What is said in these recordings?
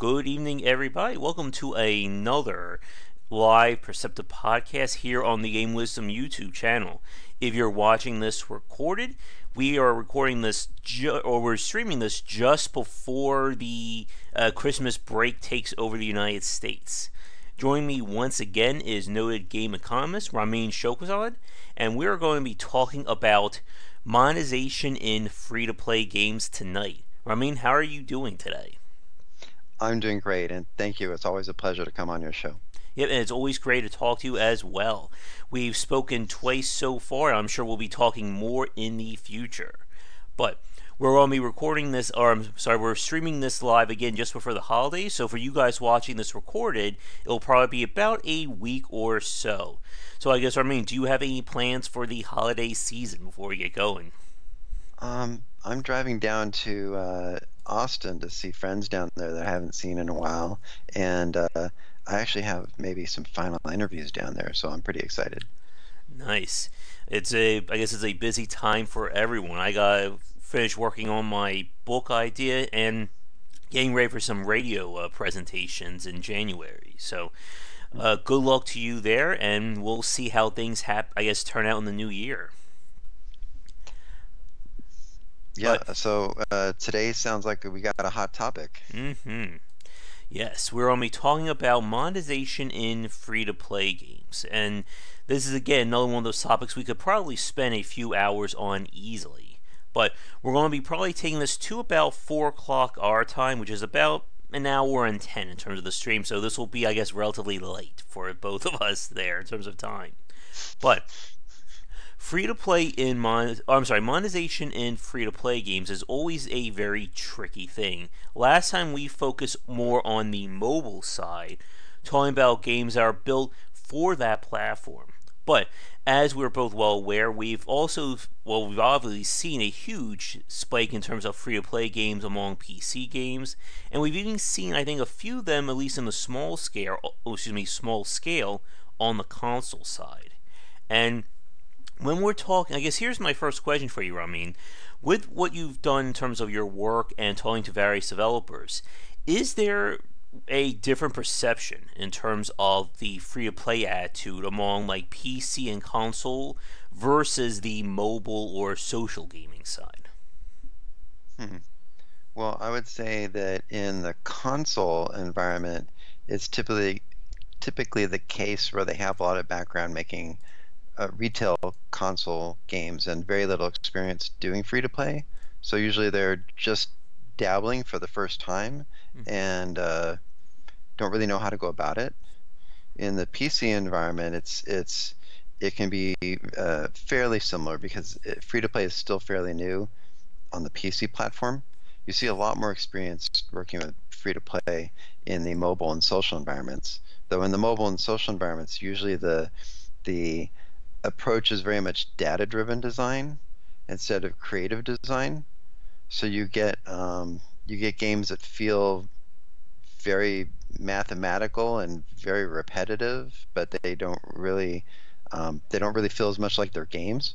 Good evening, everybody. Welcome to another live Perceptive Podcast here on the Game Wisdom YouTube channel. If you're watching this recorded, we are recording this, or we're streaming this just before the Christmas break takes over the United States. Joining me once again is noted Game Economist Ramin Shokrizade, and we're going to be talking about monetization in free-to-play games tonight. Ramin, how are you doing today? I'm doing great, and thank you. It's always a pleasure to come on your show. Yep, and it's always great to talk to you as well. We've spoken twice so far, and I'm sure we'll be talking more in the future. But we're going to be recording this, or I'm sorry, we're streaming this live again just before the holidays, so for you guys watching this recorded, it'll probably be about a week or so. So I guess, Ramin, do you have any plans for the holiday season before we get going? I'm driving down to Austin to see friends down there that I haven't seen in a while, and I actually have maybe some final interviews down there, so I'm pretty excited. Nice. I guess it's a busy time for everyone. I gotta finish working on my book idea and getting ready for some radio presentations in January. So good luck to you there, and we'll see how things turn out in the new year. Yeah, so today sounds like we got a hot topic. Mm-hmm. Yes, we're going to be talking about monetization in free-to-play games. And this is, again, another one of those topics we could probably spend a few hours on easily. But we're going to be probably taking this to about 4 o'clock our time, which is about an hour and 10 in terms of the stream. So this will be, I guess, relatively late for both of us there in terms of time. But free-to-play in monetization in free-to-play games is always a very tricky thing. Last time we focused more on the mobile side, talking about games that are built for that platform. But as we're both well aware, we've obviously seen a huge spike in terms of free-to-play games among PC games, and we've even seen, I think, a few of them, at least in the small scale, on the console side. And when we're talking, I guess here's my first question for you, Ramin. With what you've done in terms of your work and talking to various developers, is there a different perception in terms of the free-to-play attitude among like PC and console versus the mobile or social gaming side? Well, I would say that in the console environment, it's typically the case where they have a lot of background making retail console games and very little experience doing free-to-play, so usually they're just dabbling for the first time and don't really know how to go about it. In the PC environment, it can be fairly similar because free-to-play is still fairly new on the PC platform. You see a lot more experience working with free-to-play in the mobile and social environments, though in the mobile and social environments usually the approach is very much data-driven design instead of creative design, so you get games that feel very mathematical and very repetitive, but they don't really feel as much like their games.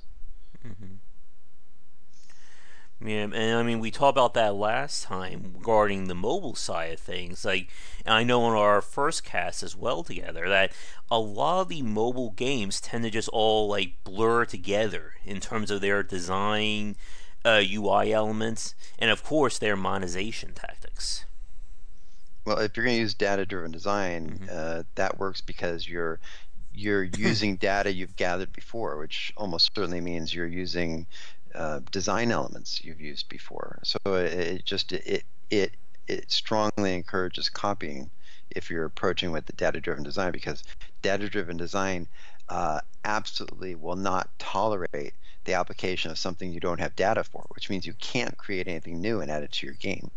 Yeah, and I mean, we talked about that last time regarding the mobile side of things. Like, and I know on our first cast as well together that a lot of the mobile games tend to just all like blur together in terms of their design, UI elements, and of course their monetization tactics. Well, if you're going to use data-driven design, that works because you're using data you've gathered before, which almost certainly means you're using design elements you've used before, so it strongly encourages copying if you're approaching with the data-driven design, because data-driven design absolutely will not tolerate the application of something you don't have data for, which means you can't create anything new and add it to your game.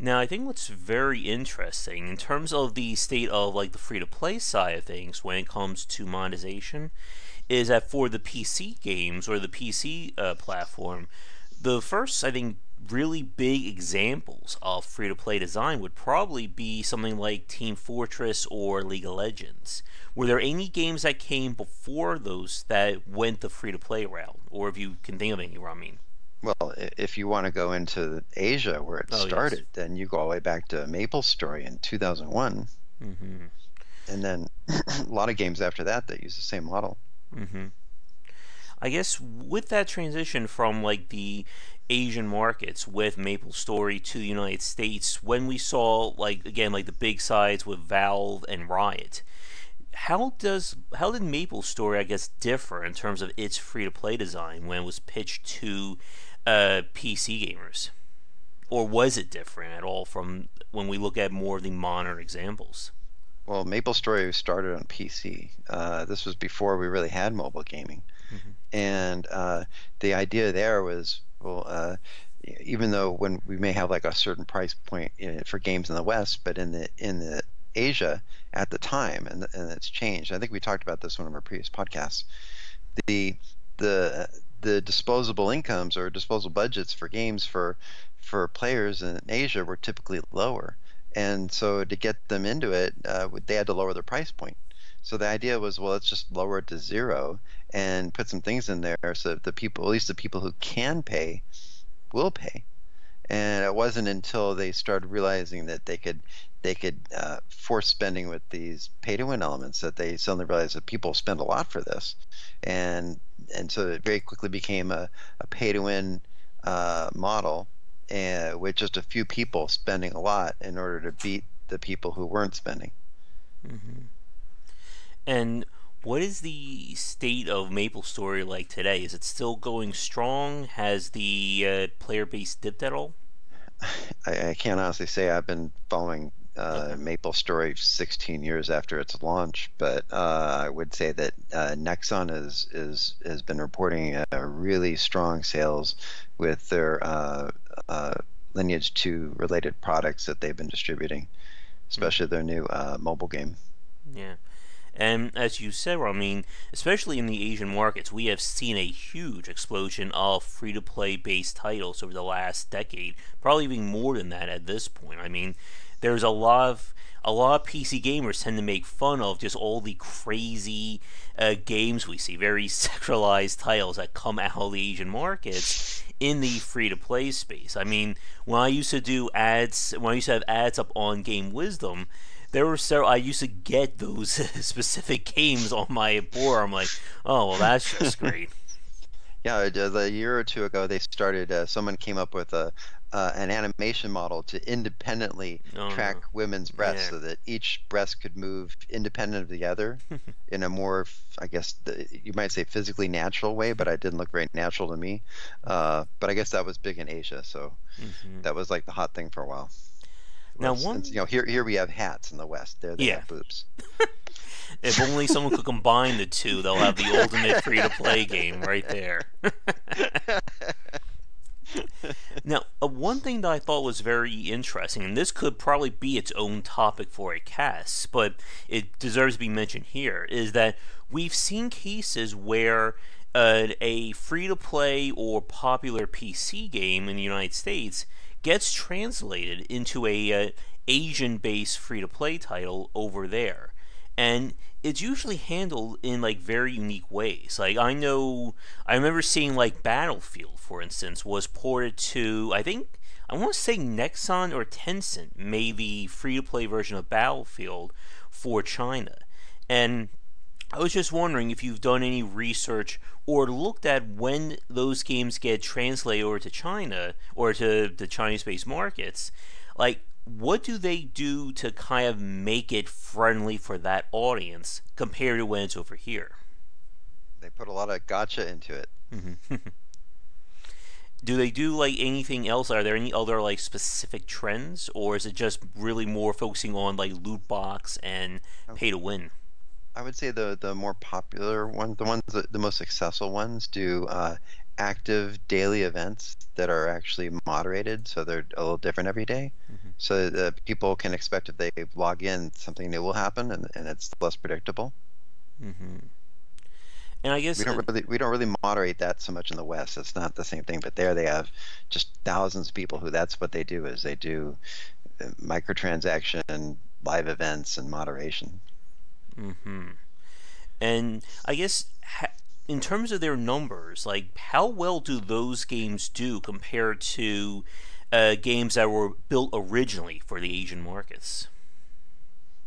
Now, I think what's very interesting in terms of the state of like the free-to-play side of things when it comes to monetization is that for the PC games or the PC platform, the first, I think, really big examples of free-to-play design would probably be something like Team Fortress or League of Legends. Were there any games that came before those that went the free-to-play route, or if you can think of any, Ramin? Well, if you want to go into Asia where it started, yes. Then you go all the way back to MapleStory in 2001. Mm-hmm. And then a lot of games after that that use the same model. Mm-hmm. I guess with that transition from like the Asian markets with MapleStory to the United States, when we saw like the big sides with Valve and Riot, how did MapleStory, I guess, differ in terms of its free-to-play design when it was pitched to PC gamers, or was it different at all from when we look at more of the modern examples? Well, MapleStory started on PC. This was before we really had mobile gaming. Mm-hmm. And the idea there was, well, even though when we may have like a certain price point for games in the West, but in Asia at the time, and it's changed. I think we talked about this in one of our previous podcasts. The disposable incomes or disposable budgets for games for players in Asia were typically lower, and so to get them into it, they had to lower their price point. So the idea was, well, let's just lower it to zero and put some things in there so that the people, at least the people who can pay, will pay. And it wasn't until they started realizing that they could force spending with these pay-to-win elements that they suddenly realized that people spend a lot for this, and so it very quickly became a pay-to-win model, and with just a few people spending a lot in order to beat the people who weren't spending. Mm-hmm. And what is the state of MapleStory like today? Is it still going strong? Has the player base dipped at all? I can't honestly say. I've been following MapleStory 16 years after its launch, but I would say that Nexon has been reporting really strong sales with their Lineage 2 related products that they've been distributing, especially their new mobile game. Yeah. And as you said, Ramin, especially in the Asian markets, we have seen a huge explosion of free-to-play based titles over the last decade, probably even more than that at this point. I mean, there's a lot of PC gamers tend to make fun of just all the crazy games we see, very sexualized titles that come out of the Asian markets in the free-to-play space. I mean, when I used to have ads up on Game Wisdom, there were several. I used to get those specific games on my board. I'm like, oh, well, that's just great. Yeah, a year or two ago, they started. Someone came up with an animation model to independently track women's breasts, so that each breast could move independent of the other in a more, I guess, you might say physically natural way, but it didn't look very natural to me. But I guess that was big in Asia, so that was like the hot thing for a while. Now, since, here we have hats in the West. There they have boobs. If only someone could combine the two, they'll have the ultimate free-to-play game right there. Now, one thing that I thought was very interesting, and this could probably be its own topic for a cast, but it deserves to be mentioned here, is that we've seen cases where a free-to-play or popular PC game in the United States gets translated into a Asian-based free-to-play title over there, and it's usually handled in like very unique ways. Like I remember seeing like Battlefield, for instance, was ported to I want to say Nexon or Tencent made the free-to-play version of Battlefield for China, and I was just wondering if you've done any research or looked at when those games get translated over to China or to the Chinese-based markets. Like, what do they do to kind of make it friendly for that audience compared to when it's over here? They put a lot of gotcha into it. Mm-hmm. Do they do like anything else? Are there any other like specific trends, or is it just really more focusing on like loot box and pay to win? I would say the more popular ones, the most successful ones, do active daily events that are actually moderated, so they're a little different every day. Mm-hmm. So people can expect if they log in, something new will happen, and it's less predictable. Mm-hmm. And I guess we don't really moderate that so much in the West. It's not the same thing, but there they have just thousands of people who that's what they do is they do microtransaction, live events, and moderation. Mm-hmm. And I guess in terms of their numbers, like how well do those games do compared to games that were built originally for the Asian markets?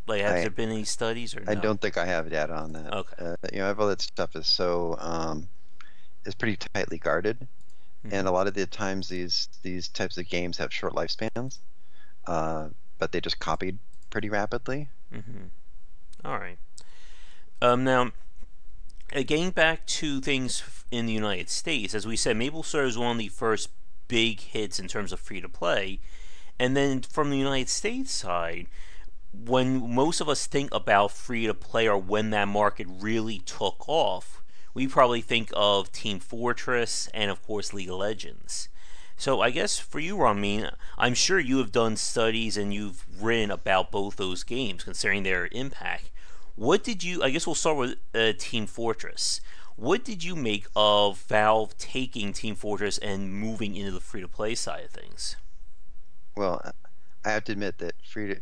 Like, have there been any studies or no? I don't think I have data on that. Okay. You know, all that stuff is so is pretty tightly guarded, and a lot of the times these types of games have short lifespans, but they just copied pretty rapidly. All right. Now, getting back to things in the United States, as we said, MapleStory was one of the first big hits in terms of free to play, and then from the United States side, when most of us think about free-to-play or when that market really took off, we probably think of Team Fortress and, of course, League of Legends. So I guess for you, Ramin, I'm sure you have done studies and you've written about both those games, considering their impact. What did you, I guess we'll start with Team Fortress. What did you make of Valve taking Team Fortress and moving into the free-to-play side of things? Well, I have to admit that free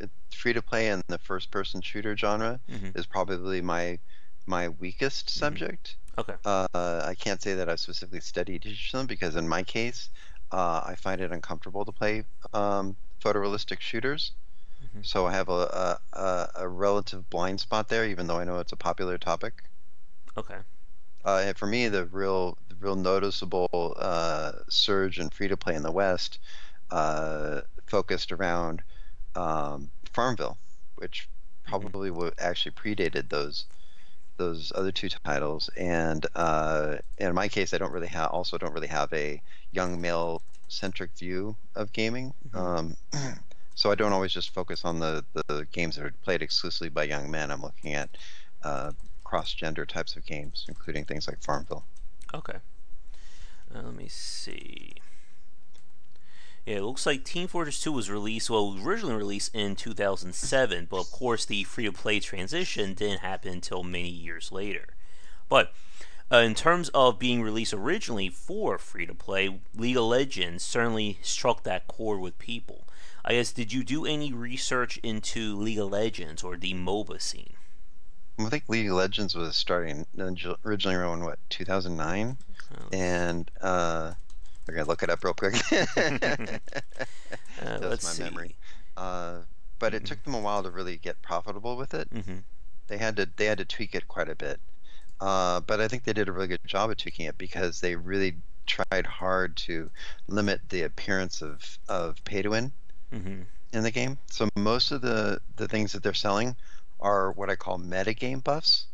to play in the first-person shooter genre is probably my weakest subject. Okay. I can't say that I specifically studied each of them because in my case, I find it uncomfortable to play photorealistic shooters. So I have a relative blind spot there, even though I know it's a popular topic. Okay. And for me, the real noticeable surge in free to play in the West focused around Farmville, which probably actually predated those other two titles. And in my case, I don't really have a young male centric view of gaming, so I don't always just focus on the games that are played exclusively by young men. I'm looking at cross gender types of games, including things like Farmville. Okay, let me see. Yeah, it looks like Team Fortress 2 was released, well, it was originally released in 2007, but of course the free-to-play transition didn't happen until many years later. But in terms of being released originally for free-to-play, League of Legends certainly struck that chord with people. I guess, did you do any research into League of Legends or the MOBA scene? I think League of Legends was starting originally around, what, 2009? And, we're gonna look it up real quick. That's my memory. But it took them a while to really get profitable with it. They had to tweak it quite a bit. But I think they did a really good job of tweaking it because they really tried hard to limit the appearance of pay to win in the game. So most of the things that they're selling are what I call metagame buffs,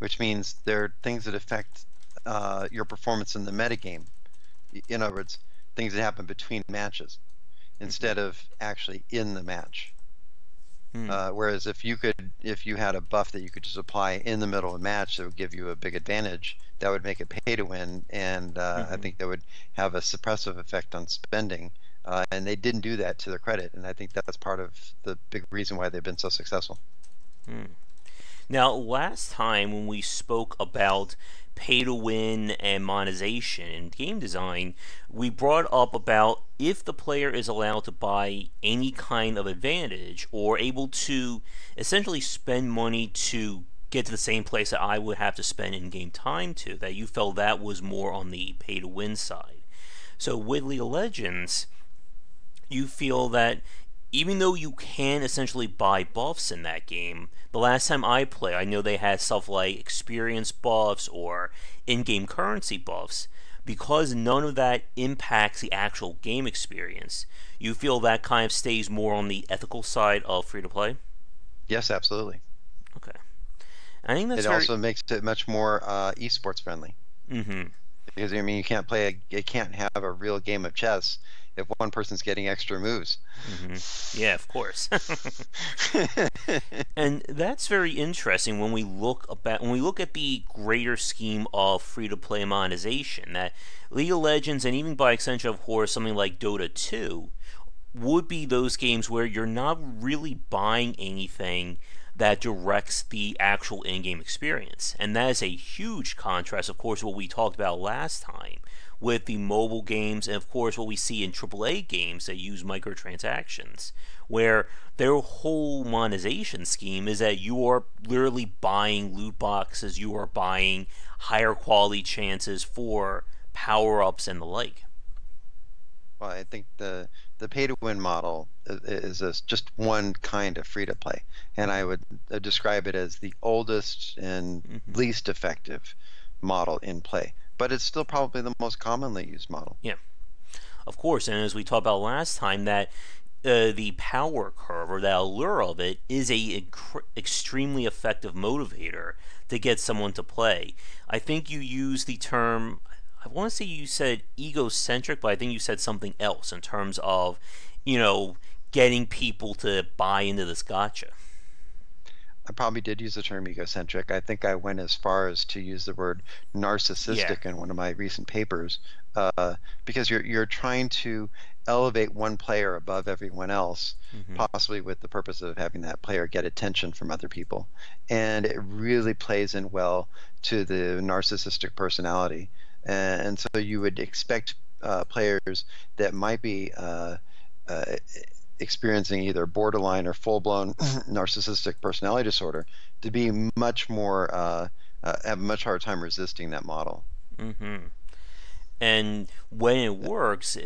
which means they're things that affect your performance in the metagame. In other words, things that happen between matches instead of actually in the match. Whereas if you had a buff that you could just apply in the middle of a match that would give you a big advantage, that would make it pay to win, and I think that would have a suppressive effect on spending. And they didn't do that, to their credit, and I think that's part of the big reason why they've been so successful. Now, last time when we spoke about pay-to-win and monetization and game design, we brought up about if the player is allowed to buy any kind of advantage or able to essentially spend money to get to the same place that I would have to spend in-game time to, that you felt that was more on the pay-to-win side. So with League of Legends, you feel that even though you can essentially buy buffs in that game, the last time I played, I know they had stuff like experience buffs or in-game currency buffs. Because none of that impacts the actual game experience, you feel that kind of stays more on the ethical side of free-to-play? Yes, absolutely. Okay. I think that's also makes it much more esports friendly. Because, I mean, you can't play, you can't have a real game of chess if one person's getting extra moves. Yeah, of course. And that's very interesting when we look at the greater scheme of free-to-play monetization, that League of Legends and even by extension of course something like Dota 2 would be those games where you're not really buying anything that directs the actual in-game experience. And that is a huge contrast, of course, what we talked about last time, with the mobile games, and of course what we see in AAA games that use microtransactions, where their whole monetization scheme is that you are literally buying loot boxes, you are buying higher quality chances for power-ups and the like. Well, I think the pay-to-win model is just one kind of free-to-play, and I would describe it as the oldest and least effective model in play, but it's still probably the most commonly used model. Yeah, of course, and as we talked about last time, that the power curve, or that allure of it, is a extremely effective motivator to get someone to play. I think you use the term, I want to say you said egocentric, but I think you said something else in terms of, you know, getting people to buy into this gotcha. I probably did use the term egocentric. I think I went as far as to use the word narcissistic in one of my recent papers, because you're trying to elevate one player above everyone else, possibly with the purpose of having that player get attention from other people. And it really plays in well to the narcissistic personality. And so you would expect players that might be experiencing either borderline or full-blown narcissistic personality disorder to be much more have a much harder time resisting that model. And when it works,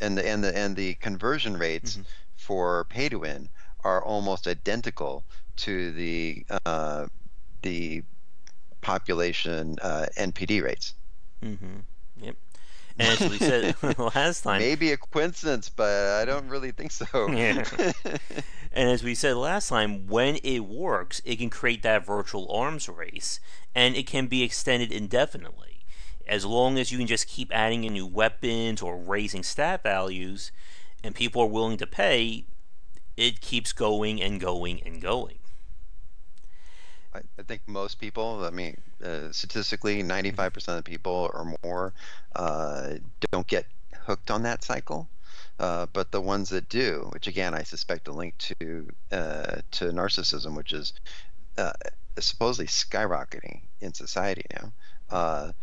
and the conversion rates for pay-to-win are almost identical to the population NPD rates. Yep. And as we said last time, maybe a coincidence, but I don't really think so. And as we said last time, when it works, it can create that virtual arms race, and it can be extended indefinitely, as long as you can just keep adding in new weapons or raising stat values, and people are willing to pay. It keeps going and going and going. I think most people, I mean, statistically, 95% of people or more don't get hooked on that cycle. But the ones that do, which again I suspect a link to narcissism, which is supposedly skyrocketing in society now,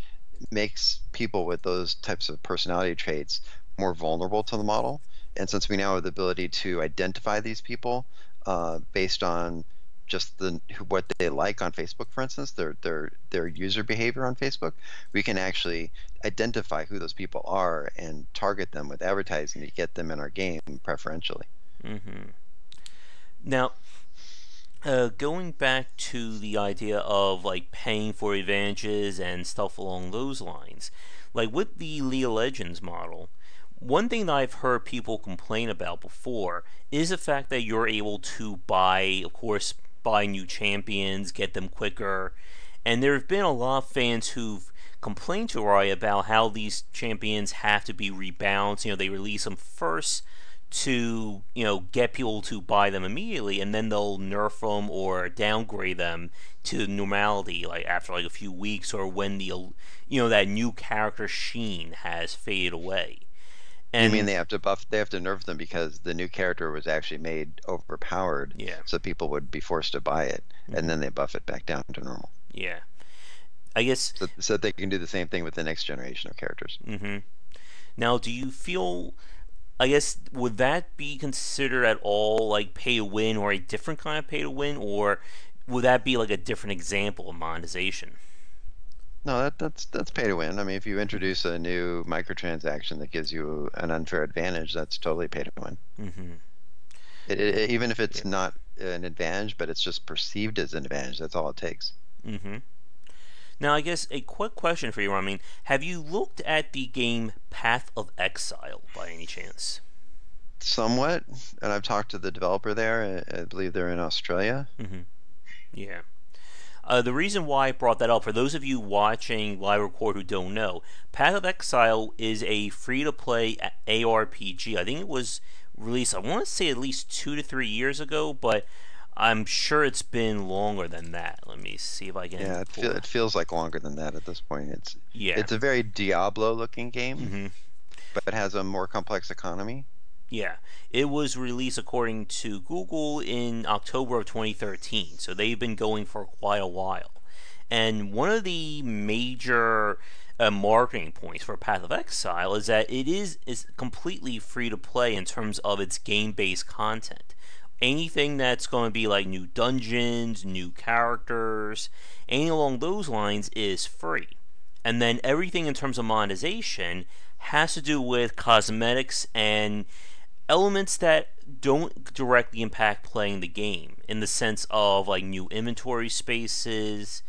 makes people with those types of personality traits more vulnerable to the model. And since we now have the ability to identify these people based on just what they like on Facebook, for instance, their user behavior on Facebook, we can actually identify who those people are and target them with advertising to get them in our game preferentially. Now, going back to the idea of like paying for advantages and stuff along those lines, like with the League of Legends model, one thing that I've heard people complain about before is the fact that you're able to buy, of course, buy new champions, get them quicker, and there have been a lot of fans who've complained to Riot about how these champions have to be rebalanced. You know, they release them first to, you know, get people to buy them immediately, and then they'll nerf them or downgrade them to normality, like after like a few weeks, or when the, you know, that new character sheen has faded away. And you mean they have to buff? They have to nerf them because the new character was actually made overpowered, so people would be forced to buy it, and then they buff it back down to normal. Yeah, I guess. So they can do the same thing with the next generation of characters. Now, do you feel? I guess would that be considered at all like pay to win, or a different kind of pay to win, or would that be like a different example of monetization? No, that's pay to win. I mean, if you introduce a new microtransaction that gives you an unfair advantage, that's totally pay to win. It, even if it's not an advantage, but it's just perceived as an advantage, that's all it takes. Now, I guess a quick question for you, Ramin. Have you looked at the game Path of Exile by any chance? Somewhat, and I've talked to the developer there. I believe they're in Australia. Yeah. The reason why I brought that up, for those of you watching live record who don't know, Path of Exile is a free-to-play ARPG. I think it was released, I want to say at least 2 to 3 years ago, but I'm sure it's been longer than that. Let me see if I can... Yeah, it feels like longer than that at this point. It's a very Diablo-looking game, but it has a more complex economy. Yeah, it was released, according to Google, in October of 2013, so they've been going for quite a while. And one of the major marketing points for Path of Exile is that it is completely free to play in terms of its game-based content. Anything that's going to be like new dungeons, new characters, anything along those lines is free. And then everything in terms of monetization has to do with cosmetics and elements that don't directly impact playing the game, in the sense of like new inventory spaces,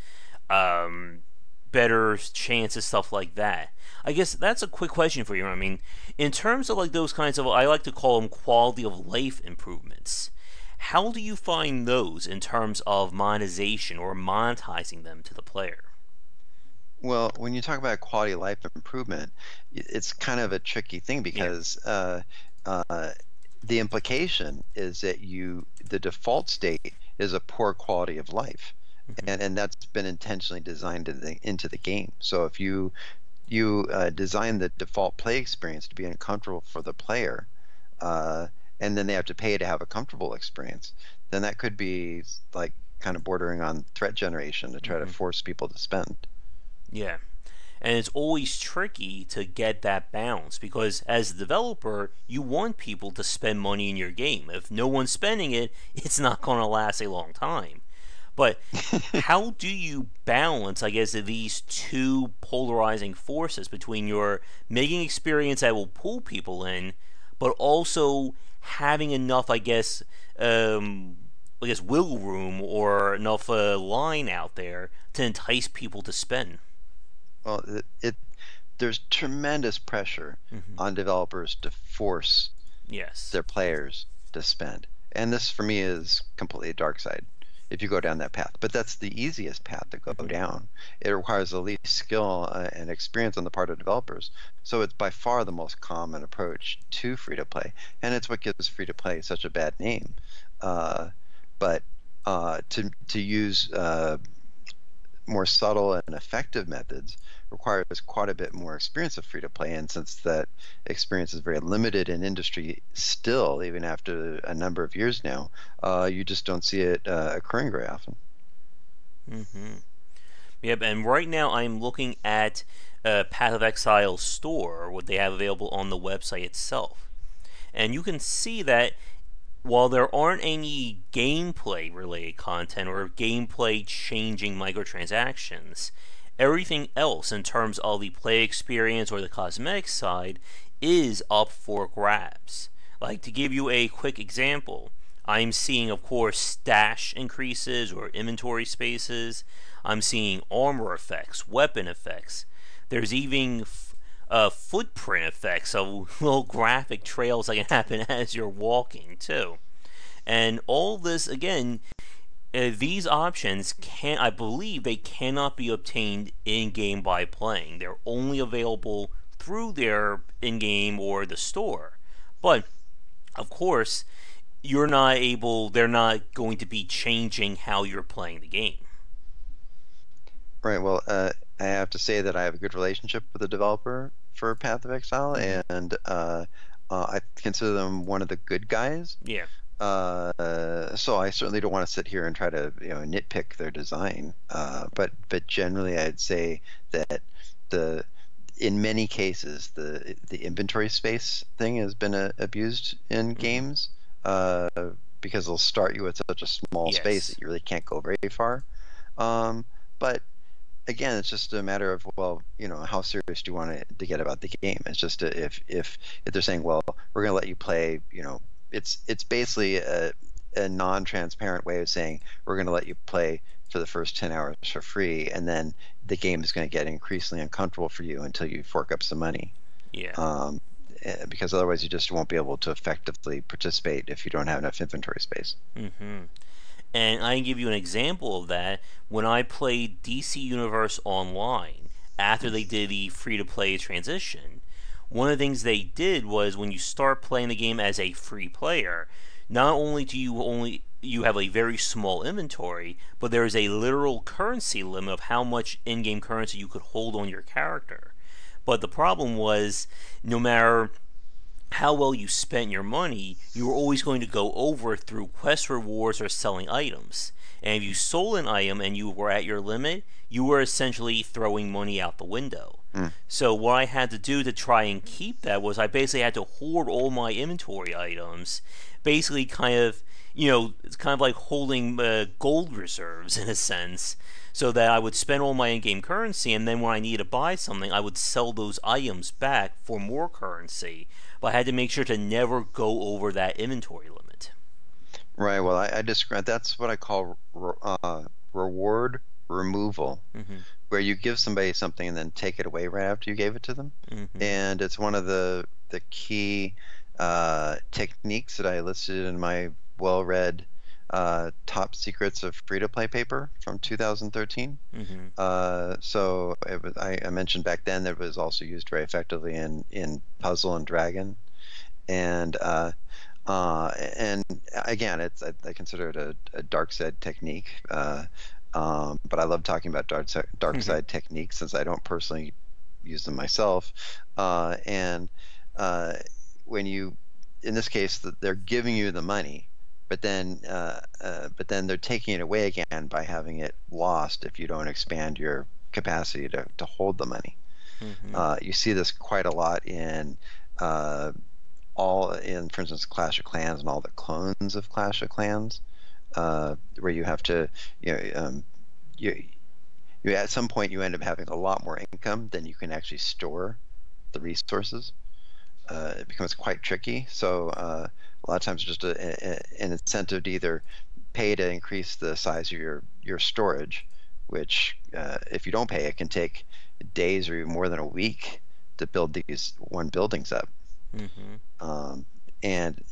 better chances, stuff like that. I guess that's a quick question for you. I mean, in terms of like those kinds of, I like to call them quality of life improvements, how do you find those in terms of monetization or monetizing them to the player? Well, when you talk about quality of life improvement, it's kind of a tricky thing, because the implication is that the default state is a poor quality of life, and that's been intentionally designed into the game. So if you design the default play experience to be uncomfortable for the player, and then they have to pay to have a comfortable experience, then that could be like kind of bordering on threat generation to try to force people to spend. Yeah, and it's always tricky to get that balance, because as a developer, you want people to spend money in your game. If no one's spending it, it's not going to last a long time. But how do you balance, I guess, these two polarizing forces between your making experience that will pull people in, but also having enough, I guess wiggle room or enough line out there to entice people to spend? Well, there's tremendous pressure on developers to force their players to spend. And this, for me, is completely a dark side if you go down that path. But that's the easiest path to go down. It requires the least skill and experience on the part of developers. So it's by far the most common approach to free-to-play. And it's what gives free-to-play such a bad name. But to use more subtle and effective methods requires quite a bit more experience of free-to-play, and since that experience is very limited in industry still, even after a number of years now, you just don't see it occurring very often. Yep, and right now I'm looking at Path of Exile store, what they have available on the website itself, and you can see that while there aren't any gameplay-related content or gameplay-changing microtransactions, everything else in terms of the play experience or the cosmetic side is up for grabs. Like, to give you a quick example, I'm seeing, of course, stash increases or inventory spaces. I'm seeing armor effects, weapon effects. There's even footprint effects of little graphic trails that can happen as you're walking too, and all this again, these options I believe they cannot be obtained in game by playing. They're only available through their in-game or the store. But of course, you're not able. They're not going to be changing how you're playing the game. Right. Well, I have to say that I have a good relationship with the developer for Path of Exile, and I consider them one of the good guys. Yeah. So I certainly don't want to sit here and try to nitpick their design. But generally, I'd say that in many cases the inventory space thing has been abused in games, because they'll start you at such a small space that you really can't go very far. But again, it's just a matter of, well, how serious do you want to get about the game? It's just if they're saying, well, we're going to let you play, it's basically a non-transparent way of saying we're going to let you play for the first 10 hours for free, and then the game is going to get increasingly uncomfortable for you until you fork up some money. Yeah. Because otherwise, you just won't be able to effectively participate if you don't have enough inventory space. And I can give you an example of that when I played DC Universe Online after they did the free-to-play transition. One of the things they did was, when you start playing the game as a free player, not only do you have a very small inventory, but there is a literal currency limit of how much in-game currency you could hold on your character. But the problem was, no matter how well you spent your money, you were always going to go over through quest rewards or selling items. And if you sold an item and you were at your limit, you were essentially throwing money out the window. Mm. So what I had to do to try and keep that was I basically had to hoard all my inventory items, basically kind of, you know, it's kind of like holding gold reserves in a sense, so that I would spend all my in-game currency, and then when I needed to buy something, I would sell those items back for more currency. But I had to make sure to never go over that inventory limit. Right. Well, I describe that's what I call reward removal, mm-hmm. where you give somebody something and then take it away right after you gave it to them, mm-hmm. and it's one of the key techniques that I listed in my well-read Top Secrets of Free-to-Play paper from 2013. Mm-hmm. So it was, I mentioned back then that it was also used very effectively in Puzzle and Dragon, and again, it's I consider it a dark side technique. But I love talking about dark side mm-hmm. techniques, since I don't personally use them myself. And when you, in this case, they're giving you the money, but then they're taking it away again by having it lost if you don't expand your capacity to hold the money. Mm-hmm. You see this quite a lot in for instance, Clash of Clans and all the clones of Clash of Clans. Where you have to, you at some point you end up having a lot more income than you can actually store the resources. It becomes quite tricky. So a lot of times, just an incentive to either pay to increase the size of your storage, which if you don't pay, it can take days or even more than a week to build these one buildings up. Mm-hmm. And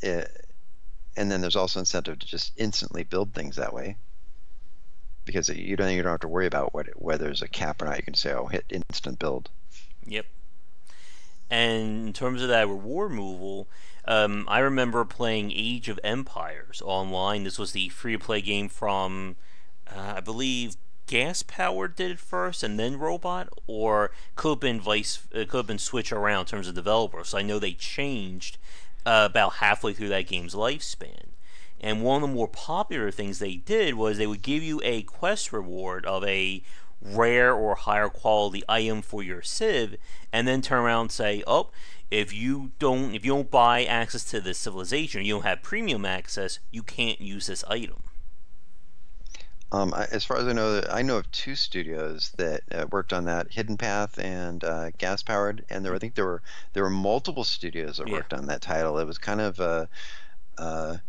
then there's also incentive to just instantly build things that way, because you don't have to worry about whether there's a cap or not. You can say, "Oh, hit instant build." Yep. And in terms of that reward removal, I remember playing Age of Empires Online. This was the free-to-play game from, I believe, Gas Powered did it first, and then Robot, or could have been switched around in terms of developers. So I know they changed about halfway through that game's lifespan. And one of the more popular things they did was they would give you a quest reward of a rare or higher quality item for your civ, and then turn around and say, oh, if you don't buy access to this civilization, you don't have premium access, you can't use this item. As far as I know of two studios that worked on that, Hidden Path and Gas Powered, and I think there were multiple studios that worked on that title. It was kind of I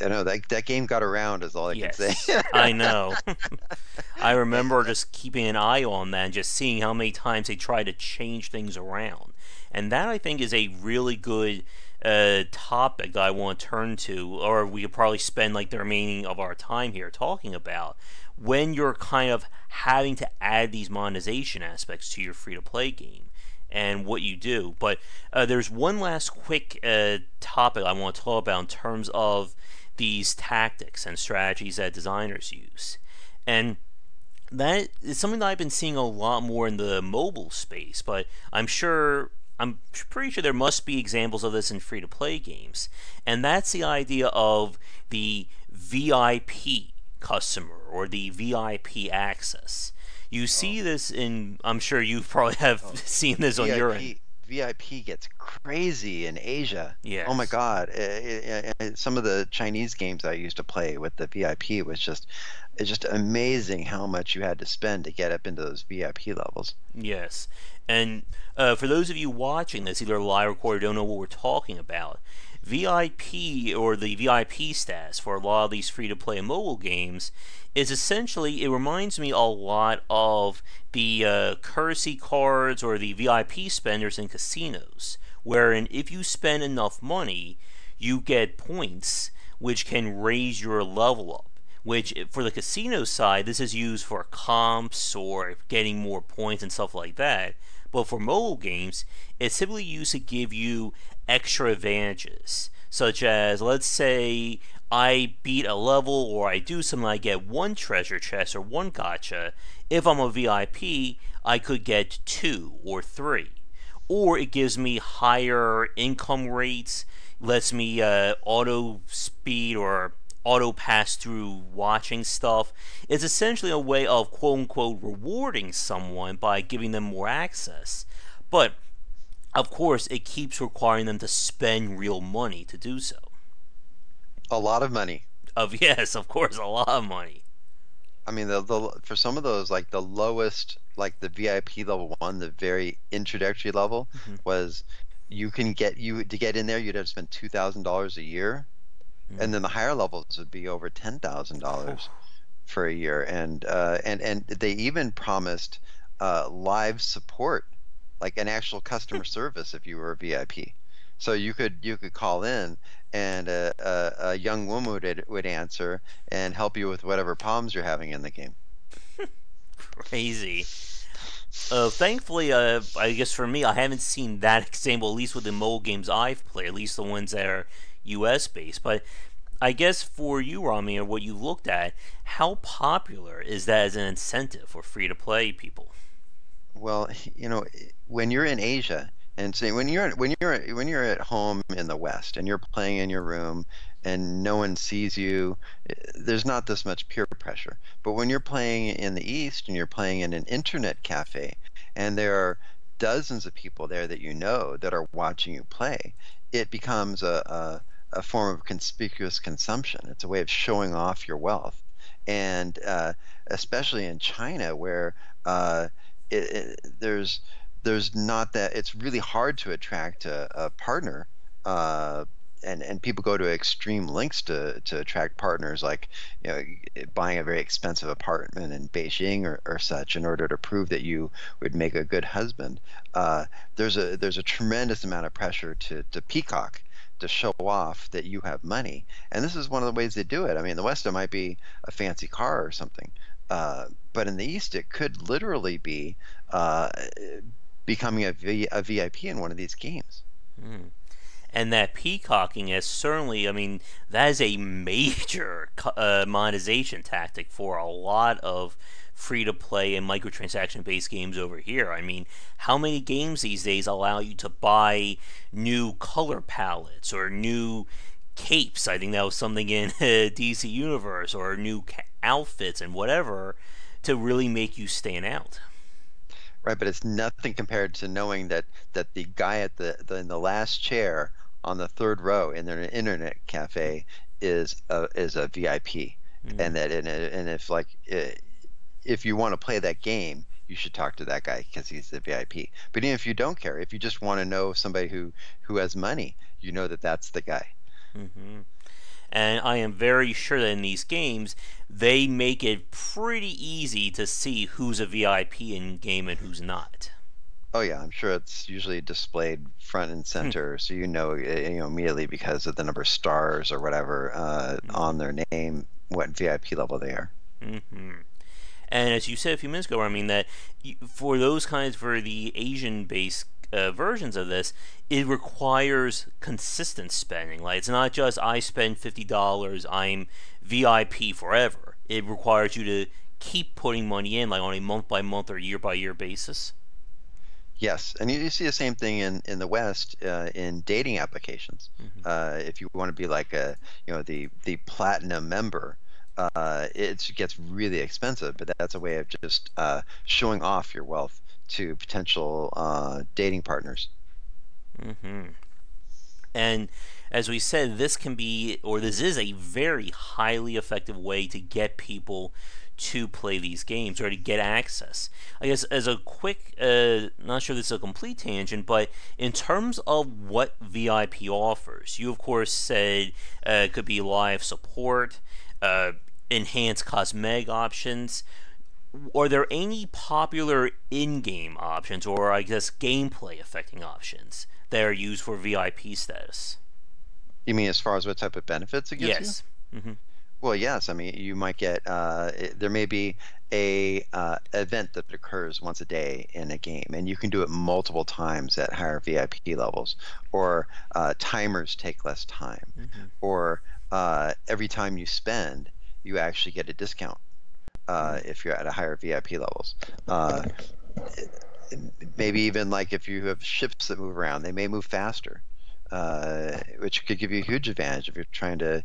know that game got around is all I can say. I know. I remember just keeping an eye on that and just seeing how many times they try to change things around, and that I think is a really good topic that I want to turn to, or we could probably spend like the remaining of our time here talking about, when you're kind of having to add these monetization aspects to your free-to-play game and what you do. But there's one last quick topic I want to talk about in terms of these tactics and strategies that designers use, and that is something that I've been seeing a lot more in the mobile space, but I'm pretty sure there must be examples of this in free-to-play games, and that's the idea of the VIP customer or the VIP access. You see this in, I'm sure you probably have seen this on your end. VIP gets crazy in Asia. Yes. Oh my God! Some of the Chinese games I used to play with the VIP was it's just amazing how much you had to spend to get up into those VIP levels. Yes, and for those of you watching this, either live or recorded, don't know what we're talking about. VIP, or the VIP status for a lot of these free-to-play mobile games, is essentially, it reminds me a lot of the currency cards or the VIP spenders in casinos, wherein if you spend enough money, you get points, which can raise your level up, which for the casino side, this is used for comps or getting more points and stuff like that. But for mobile games, it's typically used to give you extra advantages, such as, let's say I beat a level or I do something, I get one treasure chest or one gacha. If I'm a VIP, I could get 2 or 3, or it gives me higher income rates, lets me auto speed or auto pass through watching stuff is essentially a way of quote-unquote rewarding someone by giving them more access. But of course it keeps requiring them to spend real money to do so. A lot of money. Yes, of course, a lot of money. I mean, for some of those, like the lowest, like the VIP level 1, the very introductory level, was to get in there, you'd have to spend $2,000 a year, and then the higher levels would be over $10,000 for a year, and they even promised live support, like an actual customer service if you were a VIP. So you could call in, and a young woman would answer and help you with whatever problems you're having in the game. Crazy. Thankfully, I guess for me, I haven't seen that example, at least with the mobile games I've played, at least the ones that are US-based. But I guess for you, Rami, or what you looked at, how popular is that as an incentive for free-to-play people? Well, you know, when you're in Asia, and so when you're at home in the West and you're playing in your room and no one sees you, there's not this much peer pressure. But when you're playing in the East and you're playing in an internet cafe and there are dozens of people there that you know that are watching you play, it becomes a form of conspicuous consumption. It's a way of showing off your wealth. And especially in China, where there's not that, it's really hard to attract a partner, and people go to extreme lengths to attract partners, like, you know, buying a very expensive apartment in Beijing or such in order to prove that you would make a good husband. There's a tremendous amount of pressure to peacock, to show off that you have money, and this is one of the ways they do it. I mean, in the West it might be a fancy car or something, but in the East it could literally be becoming a VIP in one of these games. And that peacocking is certainly, I mean, that is a major monetization tactic for a lot of free-to-play and microtransaction-based games over here. I mean, how many games these days allow you to buy new color palettes or new capes? I think that was something in DC Universe, or new outfits and whatever, to really make you stand out. Right, but it's nothing compared to knowing that the guy at in the last chair on the third row in their internet cafe is a VIP, and if, like, if you want to play that game, you should talk to that guy because he's the VIP. But even if you don't care, if you just want to know somebody who has money, you know that's the guy. And I am very sure that in these games, they make it pretty easy to see who's a VIP in game and who's not. Oh yeah, I'm sure it's usually displayed front and center, so you know immediately because of the number of stars or whatever on their name what VIP level they are. And as you said a few minutes ago, I mean that for those kinds, for the Asian-based versions of this, it requires consistent spending. Like, it's not just I spend $50, I'm VIP forever. It requires you to keep putting money in, like on a month by month or year by year basis. Yes, and you see the same thing in the West in dating applications. If you want to be like the platinum member, it gets really expensive. But that's a way of just showing off your wealth to potential dating partners. And as we said, this is a very highly effective way to get people to play these games or to get access. I guess as a quick, not sure this is a complete tangent, but in terms of what VIP offers, you of course said it could be live support, enhanced cosmetic options. Are there any popular in-game options, or I guess gameplay-affecting options, that are used for VIP status? You mean as far as what type of benefits it gives you? Well, yes. I mean, you might get there may be a event that occurs once a day in a game, and you can do it multiple times at higher VIP levels, or timers take less time, or every time you spend, you actually get a discount. If you're at a higher VIP levels, maybe even like if you have ships that move around, they may move faster. which could give you a huge advantage if you're trying to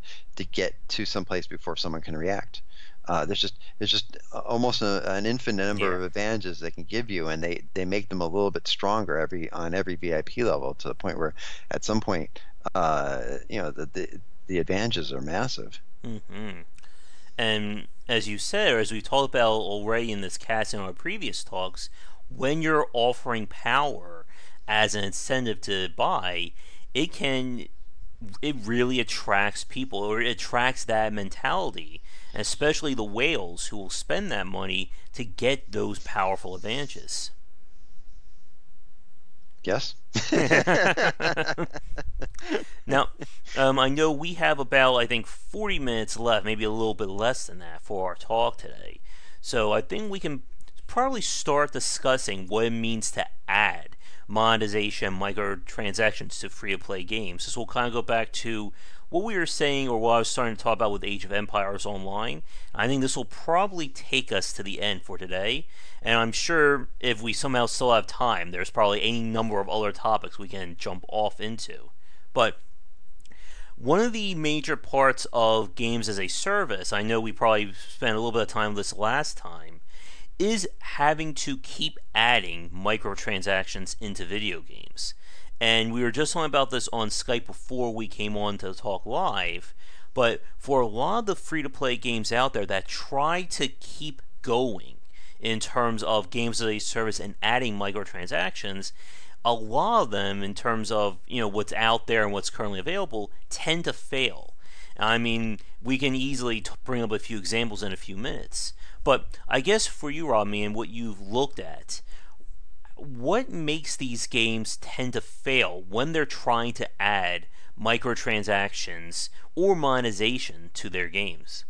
get to someplace before someone can react. There's just almost an infinite number of advantages they can give you, and they make them a little bit stronger on every VIP level, to the point where at some point the advantages are massive. Mm-hmm. And as you said, or as we talked about already in this cast and our previous talks, when you're offering power as an incentive to buy, it really attracts people, or it attracts that mentality, and especially the whales who will spend that money to get those powerful advantages. Yes. Now, I know we have about, I think, 40 minutes left, maybe a little bit less than that, for our talk today. So I think we can probably start discussing what it means to add monetization, microtransactions to free-to-play games. This will kind of go back to what we were saying, or what I was starting to talk about with Age of Empires Online. I think this will probably take us to the end for today, and I'm sure if we somehow still have time, there's probably any number of other topics we can jump off into. But one of the major parts of games as a service, I know we probably spent a little bit of time on this last time, is having to keep adding microtransactions into video games. And we were just talking about this on Skype before we came on to talk live, but for a lot of the free-to-play games out there that try to keep going in terms of games as a service and adding microtransactions, a lot of them, in terms of, you know, what's out there and what's currently available, tend to fail. I mean, we can easily bring up a few examples in a few minutes. But I guess for you, Ramin, and what you've looked at, what makes these games tend to fail when they're trying to add microtransactions or monetization to their games?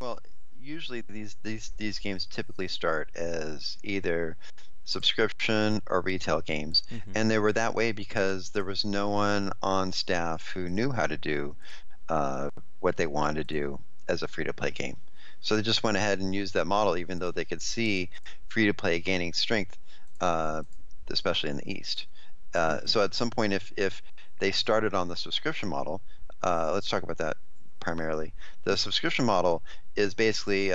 Well, usually these games typically start as either subscription or retail games, mm-hmm. and they were that way because there was no one on staff who knew how to do what they wanted to do as a free-to-play game. So they just went ahead and used that model, even though they could see free-to-play gaining strength, especially in the East. So at some point, if they started on the subscription model, let's talk about that primarily. The subscription model is basically,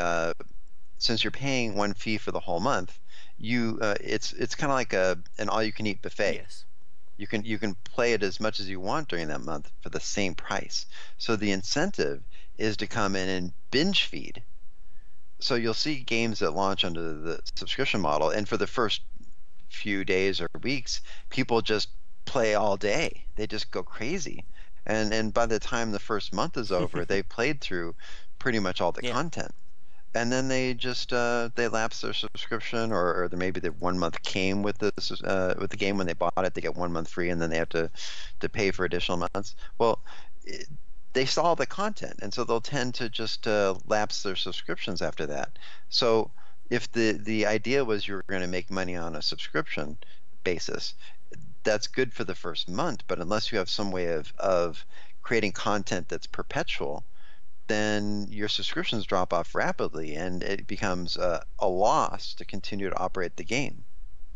since you're paying one fee for the whole month, it's kind of like an all-you-can-eat buffet. Yes. You can play it as much as you want during that month for the same price. So the incentive is to come in and binge feed. So you'll see games that launch under the subscription model, and for the first few days or weeks, people just play all day. They just go crazy. And by the time the first month is over, they've played through pretty much all the content. And then they just they lapse their subscription, or maybe the 1 month came with the game when they bought it. They get 1 month free, and then they have to pay for additional months. Well, they saw the content, and so they'll tend to just lapse their subscriptions after that. So if the idea was you were going to make money on a subscription basis, that's good for the first month, but unless you have some way of creating content that's perpetual, then your subscriptions drop off rapidly, and it becomes a loss to continue to operate the game.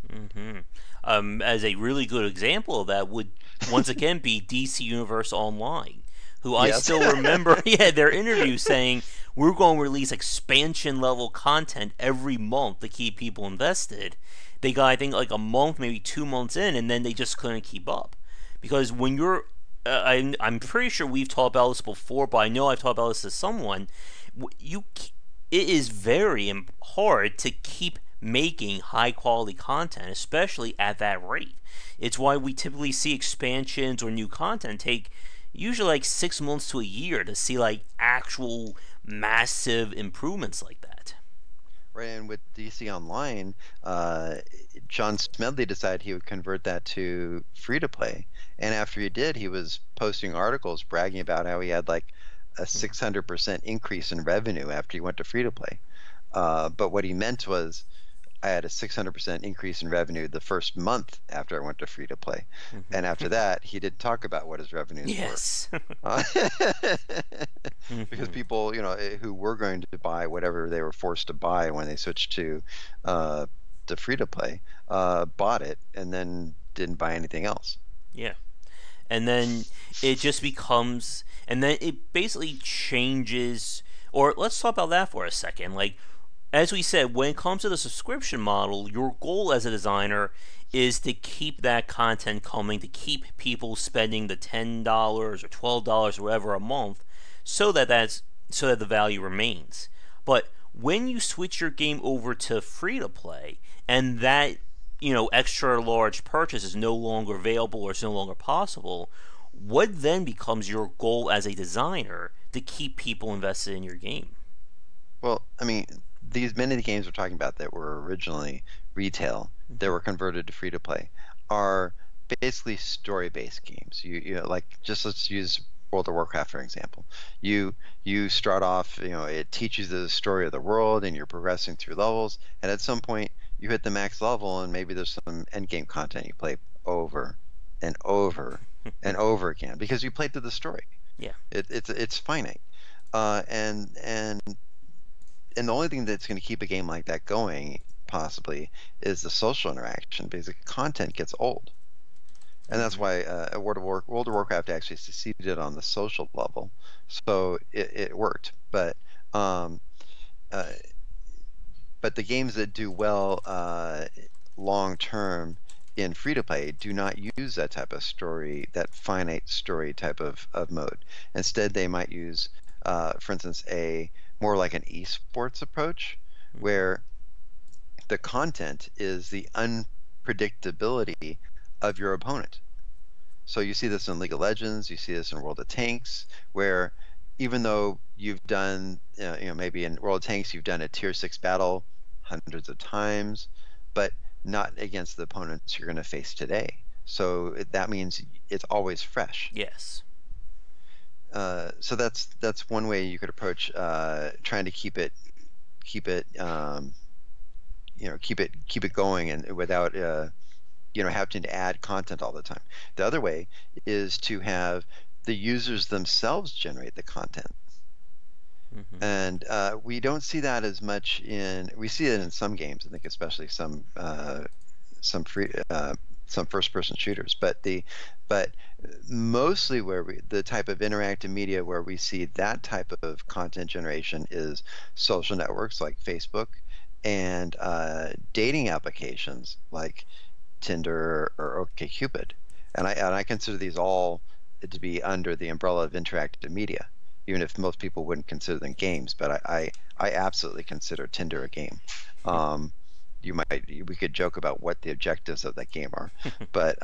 Mm-hmm. As a really good example of that would, once again, be DC Universe Online, who I still remember their interview saying, we're going to release expansion level content every month to keep people invested. They got, I think, like a month, maybe 2 months in, and then they just couldn't keep up. Because when you're I'm pretty sure we've talked about this before, but I know I've talked about this to someone, it is very hard to keep making high quality content, especially at that rate. It's why we typically see expansions or new content take usually like 6 months to a year to see like actual massive improvements like that. Right, and with DC Online, John Smedley decided he would convert that to free-to-play. And after he did, he was posting articles bragging about how he had like a 600% increase in revenue after he went to free-to-play. But what he meant was, I had a 600% increase in revenue the first month after I went to free-to-play. Mm-hmm. And after that, he didn't talk about what his revenues were. Mm-hmm. Because people, you know, who were going to buy whatever they were forced to buy when they switched to free-to-play, bought it and then didn't buy anything else. Yeah. and then it just becomes, and then it basically changes. Or let's talk about that for a second. Like, as we said, when it comes to the subscription model, your goal as a designer is to keep that content coming, to keep people spending the $10 or $12 or whatever a month, so that the value remains. But when you switch your game over to free to play, and that, you know, extra large purchase is no longer available or is no longer possible, what then becomes your goal as a designer to keep people invested in your game? Well, I mean, these many games we're talking about that were originally retail, that were converted to free to play, are basically story-based games. You know, like, just let's use World of Warcraft for example. You start off, you know, it teaches the story of the world, and you're progressing through levels, and at some point you hit the max level, and maybe there's some end game content you play over and over and over again because you played through the story. Yeah, it's finite, and the only thing that's going to keep a game like that going possibly is the social interaction, because the content gets old. And that's why World of Warcraft actually succeeded on the social level, so it worked. But the games that do well long term in free to play do not use that type of story, that finite story type of mode. Instead, they might use, for instance, a more like an esports approach, where the content is the unpredictability of your opponent. So you see this in League of Legends, you see this in World of Tanks, where even though you've done, you know, maybe in World of Tanks you've done a tier 6 battle hundreds of times, but not against the opponents you're going to face today. So that means it's always fresh. Yes. So that's one way you could approach trying to keep it going, and without you know, having to add content all the time. The other way is to have the users themselves generate the content, and we don't see that as much in. We see it in some games, I think, especially some first-person shooters. But mostly where the type of interactive media where we see that type of content generation is social networks like Facebook and dating applications like Tinder or OKCupid, and I consider these all to be under the umbrella of interactive media, even if most people wouldn't consider them games. But I absolutely consider Tinder a game. We could joke about what the objectives of that game are, but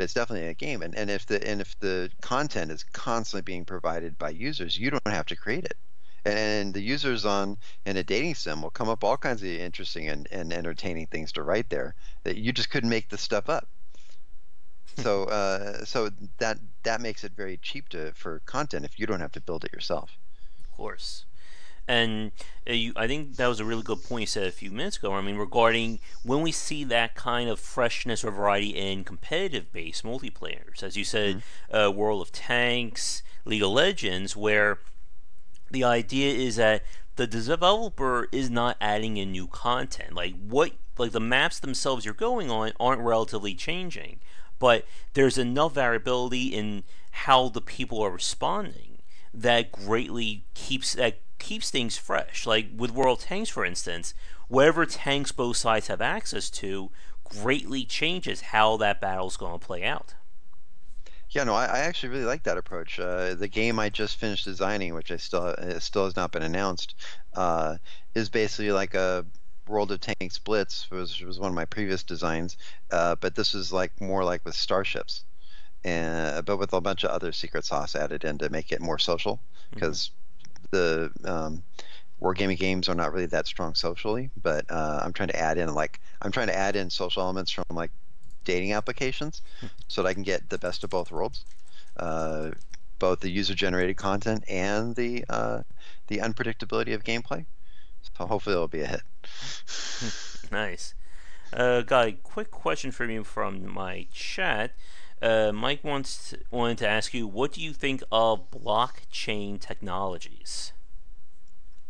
it's definitely a game. And if the content is constantly being provided by users, you don't have to create it. And the users in a dating sim will come up all kinds of interesting and entertaining things to write there that you just couldn't make this stuff up. So that makes it very cheap for content if you don't have to build it yourself. Of course. And I think that was a really good point you said a few minutes ago. I mean, regarding when we see that kind of freshness or variety in competitive-based multiplayers, as you said, World of Tanks, League of Legends, where the idea is that the developer is not adding in new content. Like the maps themselves you're going on aren't relatively changing, but there's enough variability in how the people are responding that greatly keeps things fresh. Like with World of Tanks, for instance, whatever tanks both sides have access to greatly changes how that battle's going to play out. Yeah, no, I actually really like that approach. The game I just finished designing, which still has not been announced, is basically like a World of Tanks Blitz, which was one of my previous designs, but this is like more like with starships, but with a bunch of other secret sauce added in to make it more social, because the Wargaming games are not really that strong socially, but I'm trying to add in social elements from like dating applications, so that I can get the best of both worlds, both the user-generated content and the unpredictability of gameplay. So hopefully it'll be a hit. Nice. Got a quick question for you from my chat. Mike wanted to ask you, what do you think of blockchain technologies?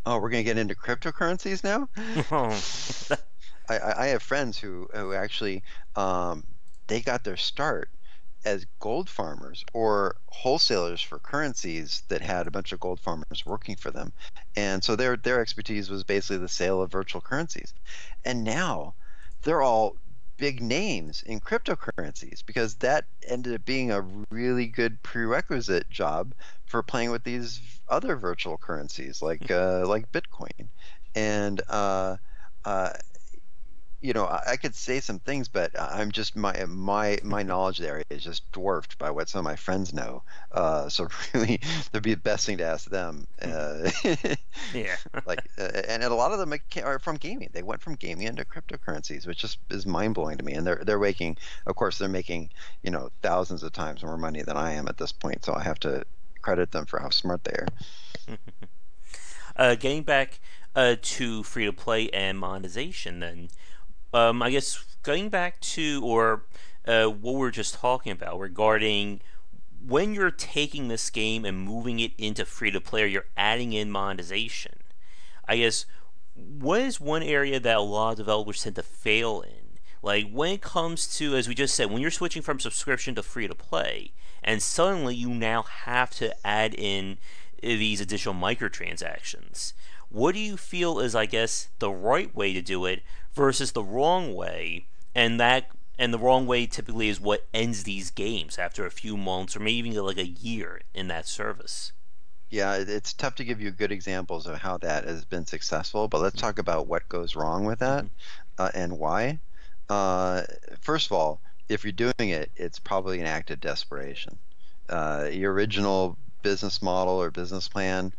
Oh, we're gonna get into cryptocurrencies now? I have friends who actually they got their start as gold farmers or wholesalers for currencies that had a bunch of gold farmers working for them. And so their expertise was basically the sale of virtual currencies. And now they're all big names in cryptocurrencies because that ended up being a really good prerequisite job for playing with these other virtual currencies like Bitcoin. And you know, I could say some things, but I'm just my knowledge there is just dwarfed by what some of my friends know. So really, that'd be the best thing to ask them. Yeah. And a lot of them are from gaming. They went from gaming into cryptocurrencies, which just is mind blowing to me. And they're making, you know, thousands of times more money than I am at this point. So I have to credit them for how smart they are. Getting back to free to play and monetization, then. I guess going back to what we were just talking about regarding when you're taking this game and moving it into free-to-play, you're adding in monetization. I guess what is one area that a lot of developers tend to fail in? Like when it comes to, as we just said, when you're switching from subscription to free-to-play, and suddenly you now have to add in these additional microtransactions. What do you feel is, I guess, the right way to do it versus the wrong way? And the wrong way typically is what ends these games after a few months or maybe even like a year in that service. Yeah, it's tough to give you good examples of how that has been successful, but let's talk about what goes wrong with that and why. First of all, if you're doing it, it's probably an act of desperation. Your original business model or business plan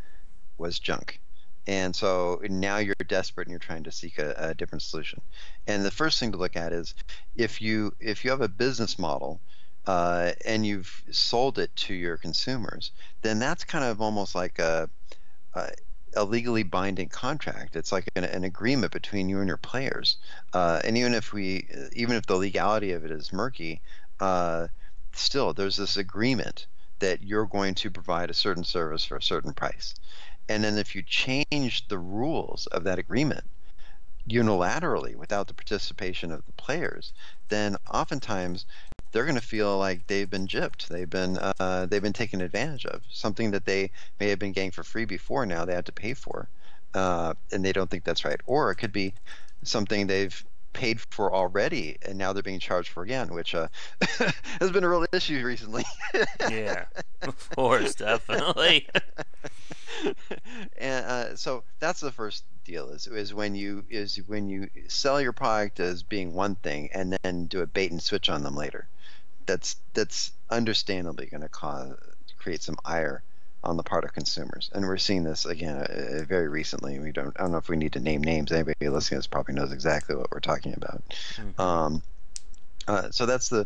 was junk. And so now you're desperate and you're trying to seek a different solution. And the first thing to look at is if you have a business model and you've sold it to your consumers, then that's kind of almost like a legally binding contract. It's like an agreement between you and your players. And even if the legality of it is murky, still there's this agreement that you're going to provide a certain service for a certain price. And then if you change the rules of that agreement unilaterally without the participation of the players, then oftentimes they're going to feel like they've been gypped. They've been taken advantage of. Something that they may have been getting for free before, now they have to pay for, and they don't think that's right. Or it could be something they've paid for already and now they're being charged for again, which has been a real issue recently. Yeah, of course, definitely. And so that's the first deal is when you sell your product as being one thing and then do a bait and switch on them later. That's understandably going to create some ire on the part of consumers, and we're seeing this again very recently. I don't know if we need to name names. Anybody listening to this probably knows exactly what we're talking about. Mm-hmm. So that's the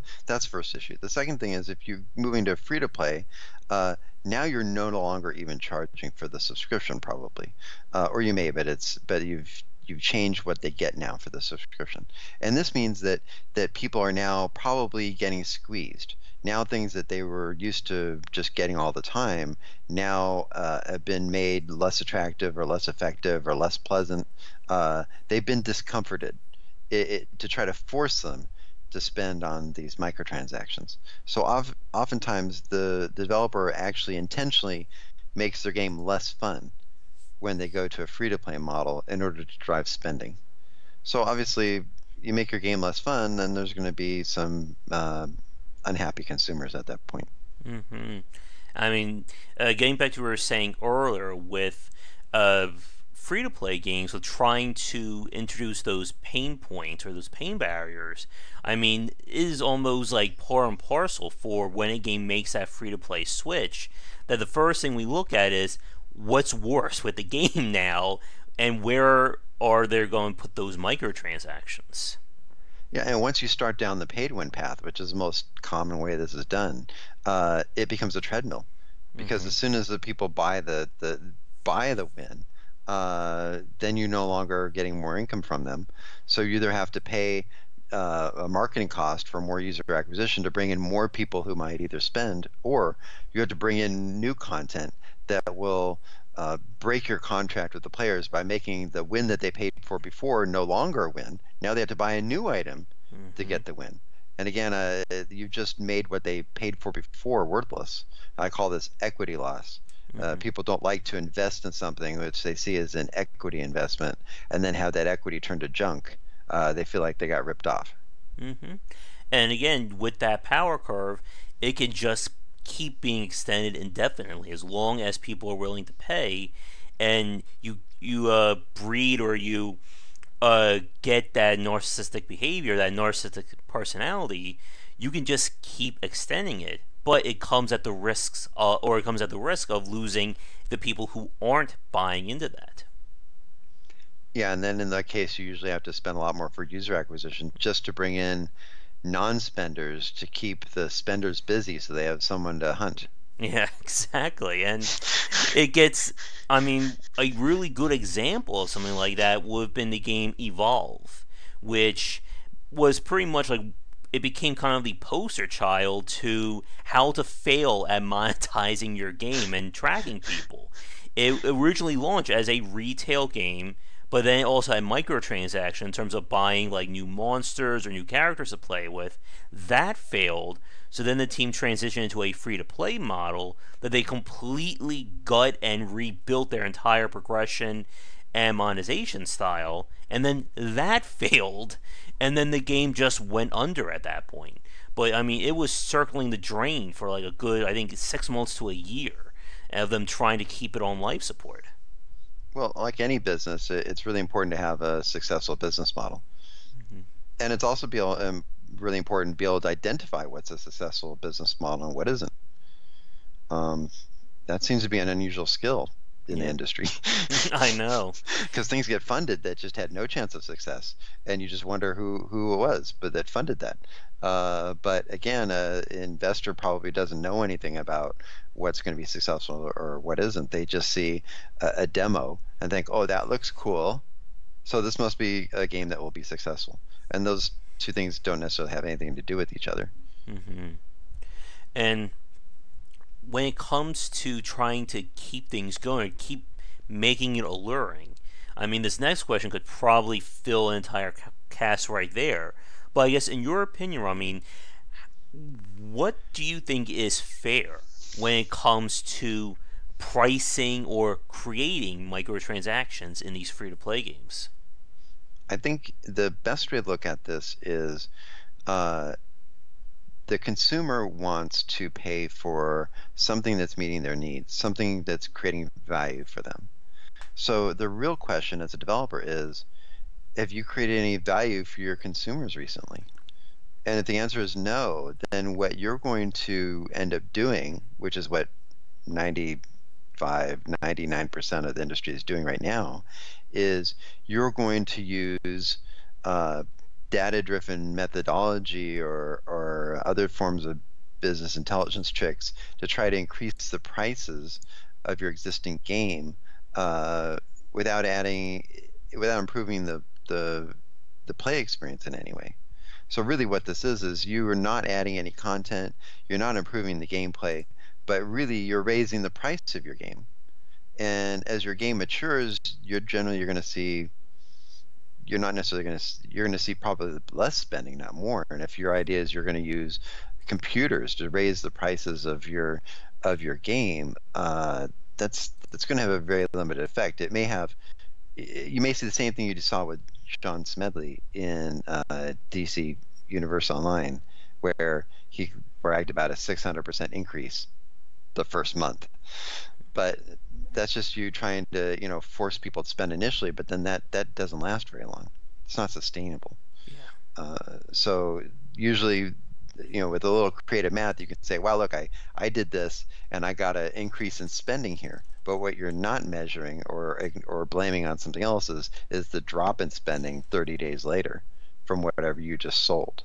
first issue. The second thing is if you're moving to free to play, now you're no longer even charging for the subscription, probably, or you may, but you've changed what they get now for the subscription, and this means that people are now probably getting squeezed. Now things that they were used to just getting all the time now have been made less attractive or less effective or less pleasant. They've been discomforted to try to force them to spend on these microtransactions. So oftentimes the developer actually intentionally makes their game less fun when they go to a free-to-play model in order to drive spending. So obviously you make your game less fun, then there's going to be some unhappy consumers at that point. Mm-hmm. I mean, getting back to what we were saying earlier with free-to-play games, with trying to introduce those pain points or those pain barriers, I mean, it is almost like part and parcel for when a game makes that free-to-play switch, that the first thing we look at is what's worse with the game now, and where are they going to put those microtransactions? Yeah, and once you start down the pay-to-win path, which is the most common way this is done, it becomes a treadmill, because as soon as the people buy the win, then you're no longer getting more income from them. So you either have to pay a marketing cost for more user acquisition to bring in more people who might either spend, or you have to bring in new content that will break your contract with the players by making the win that they paid for before no longer a win. Now they have to buy a new item to get the win. And again, you've just made what they paid for before worthless. I call this equity loss. People don't like to invest in something which they see as an equity investment and then have that equity turned to junk. They feel like they got ripped off. And again, with that power curve, it can just keep being extended indefinitely as long as people are willing to pay, and you breed or you get that narcissistic behavior, that narcissistic personality. You can just keep extending it, but it comes at the risks, or it comes at the risk of losing the people who aren't buying into that. Yeah, and then in that case, you usually have to spend a lot more for user acquisition just to bring in non-spenders to keep the spenders busy so they have someone to hunt. Yeah, exactly. And it gets, I mean, a really good example of something like that would have been the game Evolve, which was pretty much like, it became kind of the poster child to how to fail at monetizing your game and tracking people. It originally launched as a retail game, but then it also had microtransactions in terms of buying like new monsters or new characters to play with. That failed, so then the team transitioned into a free-to-play model that they completely gut and rebuilt their entire progression and monetization style, and then that failed, and then the game just went under at that point. But I mean, it was circling the drain for like a good, I think, 6 months to a year of them trying to keep it on life support. Well, like any business, it's really important to have a successful business model. And it's also really important to be able to identify what's a successful business model and what isn't. That seems to be an unusual skill in the industry. I know. Because things get funded that just had no chance of success, and you just wonder who it was that funded that. But again, an investor probably doesn't know anything about what's going to be successful or what isn't. They just see a demo and think, oh, that looks cool, so this must be a game that will be successful. And those two things don't necessarily have anything to do with each other. And when it comes to trying to keep things going, keep making it alluring, I mean, this next question could probably fill an entire cast right there. But I guess in your opinion, I mean, what do you think is fair when it comes to pricing or creating microtransactions in these free-to-play games? I think the best way to look at this is the consumer wants to pay for something that's meeting their needs, something that's creating value for them. So the real question as a developer is, have you created any value for your consumers recently? And if the answer is no, then what you're going to end up doing, which is what 99% of the industry is doing right now, is you're going to use data-driven methodology or other forms of business intelligence tricks to try to increase the prices of your existing game without improving the play experience in any way. So really what this is you are not adding any content, you're not improving the gameplay, but really you're raising the price of your game. And as your game matures, you're going to see probably less spending, not more. And if your idea is you're going to use computers to raise the prices of your game, that's going to have a very limited effect. It may have, you may see the same thing you just saw with John Smedley in DC Universe Online, where he bragged about a 600% increase the first month. But that's just you trying to, force people to spend initially, but then that doesn't last very long. It's not sustainable. Yeah. So usually, with a little creative math, you can say, wow, look, I did this and I got an increase in spending here. But what you're not measuring or blaming on something else is the drop in spending 30 days later from whatever you just sold.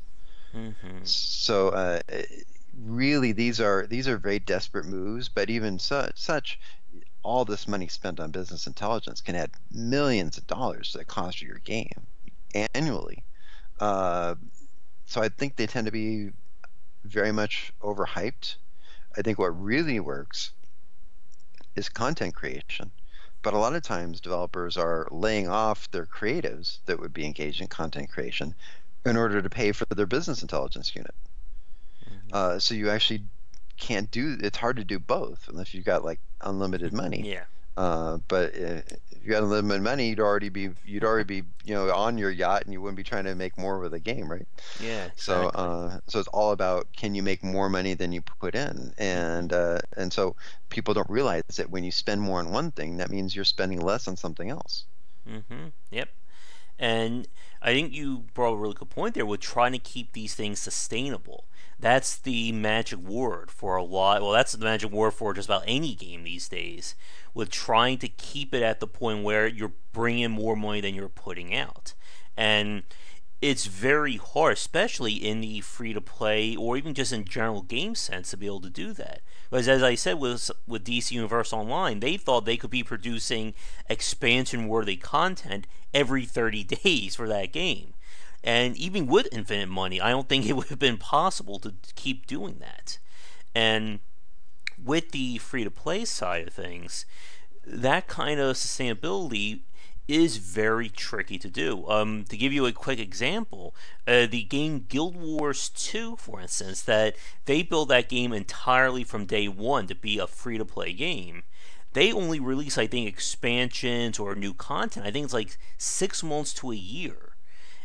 So really, these are very desperate moves. But even such, all this money spent on business intelligence can add millions of dollars to the cost of your game annually. So I think they tend to be very much overhyped. I think what really works is content creation, but a lot of times developers are laying off their creatives that would be engaged in content creation in order to pay for their business intelligence unit. Mm-hmm. So you actually can't do, it's hard to do both unless you've got like unlimited money. Yeah. But if you had unlimited money, you'd already be, you know, on your yacht, and you wouldn't be trying to make more with a game, right? Yeah. Exactly. So, so it's all about, can you make more money than you put in? And so people don't realize that when you spend more on one thing, that means you're spending less on something else. Mm-hmm. Yep. And I think you brought a really good point there with trying to keep these things sustainable. That's the magic word for a lot. Well, that's the magic word for just about any game these days, with trying to keep it at the point where you're bringing more money than you're putting out. And it's very hard, especially in the free-to-play or even just in general game sense, to be able to do that. Because as I said with DC Universe Online, they thought they could be producing expansion-worthy content every 30 days for that game. And even with infinite money, I don't think it would have been possible to keep doing that. And with the free-to-play side of things, that kind of sustainability is very tricky to do. To give you a quick example, the game Guild Wars 2, for instance, that they built that game entirely from day one to be a free-to-play game. They only release, I think, expansions or new content. I think it's like 6 months to a year.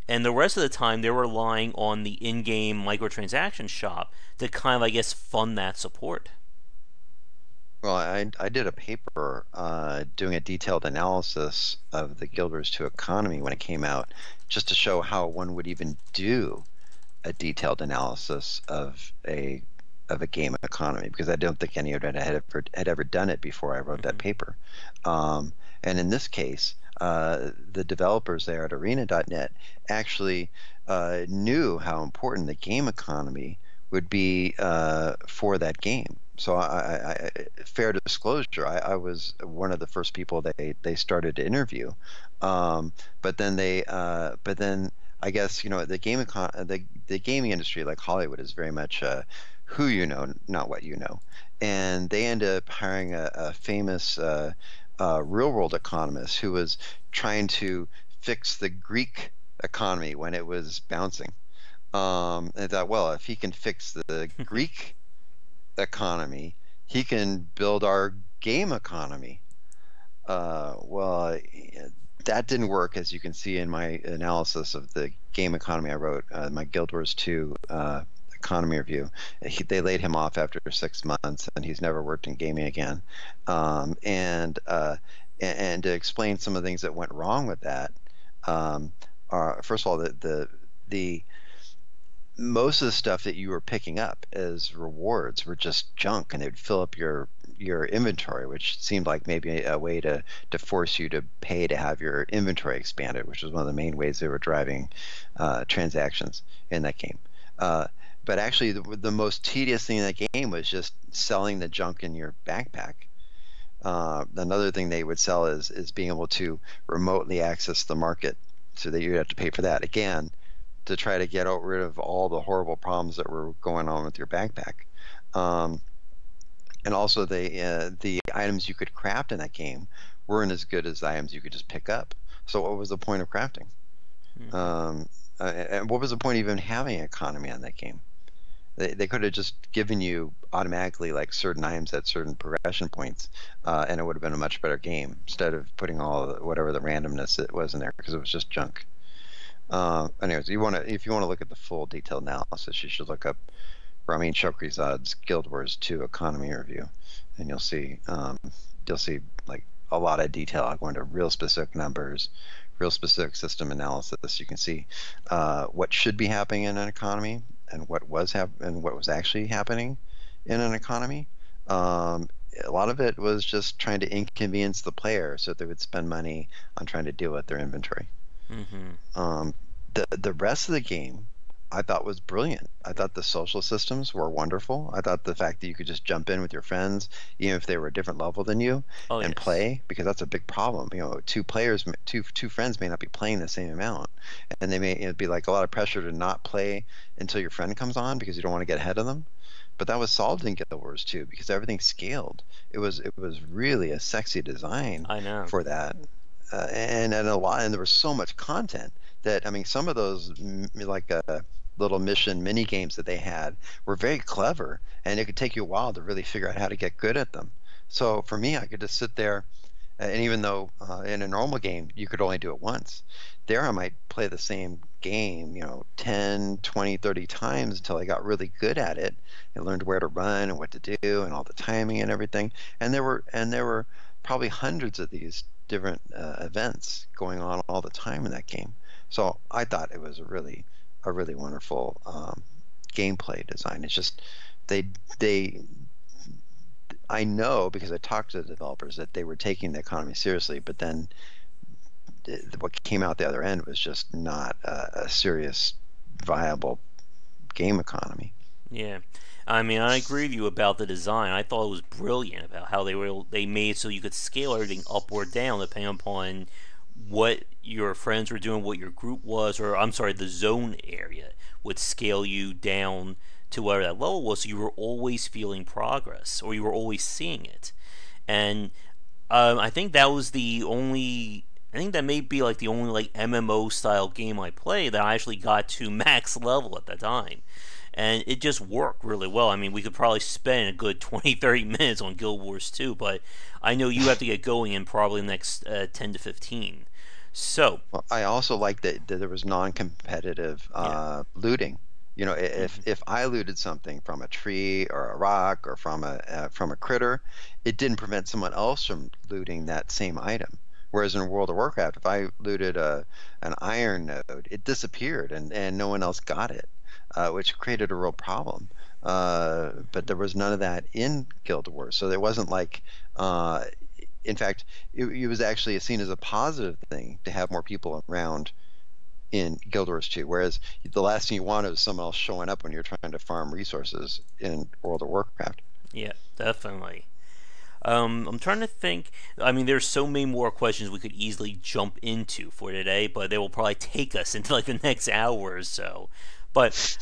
And the rest of the time, they're relying on the in-game microtransaction shop to kind of, I guess, fund that support. Well, I did a paper doing a detailed analysis of the Guild Wars 2 economy when it came out, just to show how one would even do a detailed analysis of a game economy, because I don't think anyone had ever done it before I wrote that paper. And in this case, the developers there at arena.net actually knew how important the game economy would be for that game. So fair disclosure, I was one of the first people they started to interview. But then I guess, you know, the gaming industry, like Hollywood, is very much who you know, not what you know. And they end up hiring a famous real-world economist who was trying to fix the Greek economy when it was bouncing. I thought, well, if he can fix the Greek economy, he can build our game economy. Well, that didn't work, as you can see in my analysis of the game economy I wrote, my Guild Wars 2 economy review. They laid him off after 6 months, and he's never worked in gaming again. And to explain some of the things that went wrong with that, are, first of all, the most of the stuff that you were picking up as rewards were just junk, and it would fill up your inventory, which seemed like maybe a way to force you to pay to have your inventory expanded, which was one of the main ways they were driving transactions in that game. But actually, the most tedious thing in that game was just selling the junk in your backpack. Another thing they would sell is being able to remotely access the market, so that you'd have to pay for that again to try to get rid of all the horrible problems that were going on with your backpack. And also, the items you could craft in that game weren't as good as the items you could just pick up. So what was the point of crafting? Mm-hmm. And what was the point of even having an economy on that game? They could have just given you automatically like certain items at certain progression points, and it would have been a much better game, instead of putting all of whatever the randomness it was in there, because it was just junk. Anyways, if you want to look at the full detailed analysis, you should look up Ramin Shokrizade's Guild Wars 2 economy review, and you'll see like a lot of detail. I'll go into real specific numbers, real specific system analysis. You can see what should be happening in an economy, and what was actually happening in an economy. A lot of it was just trying to inconvenience the player so that they would spend money on trying to deal with their inventory. Mm-hmm. The rest of the game I thought was brilliant. I thought the social systems were wonderful. I thought the fact that you could just jump in with your friends, even if they were a different level than you, play, because that's a big problem. You know, two friends may not be playing the same amount, and they may it'd be like a lot of pressure to not play until your friend comes on, because you don't want to get ahead of them. But that was solved in Guild Wars 2, because everything scaled. It was really a sexy design for that. And there was so much content that, I mean, some of those like little mission mini games that they had were very clever, and it could take you a while to really figure out how to get good at them. So for me, I could just sit there, and even though in a normal game you could only do it once, there I might play the same game, you know, 10, 20, 30 times until I got really good at it and learned where to run and what to do and all the timing and everything. And there were probably hundreds of these different events going on all the time in that game. So I thought it was a really wonderful gameplay design. It's just I know, because I talked to the developers, that they were taking the economy seriously, but then what came out the other end was just not a serious, viable game economy. Yeah, I mean, I agree with you about the design. I thought it was brilliant about how they made so you could scale everything up or down depending upon what your friends were doing, what your group was, or I'm sorry, the zone area would scale you down to whatever that level was, so you were always feeling progress, or you were always seeing it. And I think that was the only, I think that may be like the only like MMO style game I played that I actually got to max level at that time. And it just worked really well. I mean, we could probably spend a good 20, 30 minutes on Guild Wars 2, but I know you have to get going in probably the next 10 to 15. So, well, I also like that there was non-competitive looting. You know, if I looted something from a tree or a rock or from a critter, it didn't prevent someone else from looting that same item. Whereas in World of Warcraft, if I looted an iron node, it disappeared and no one else got it, which created a real problem. But there was none of that in Guild Wars, so there wasn't like. In fact, it was actually seen as a positive thing to have more people around in Guild Wars 2, whereas the last thing you want is someone else showing up when you're trying to farm resources in World of Warcraft. Yeah, definitely. I'm trying to think. I mean, there's so many more questions we could easily jump into for today, but they will probably take us into like the next hour or so. But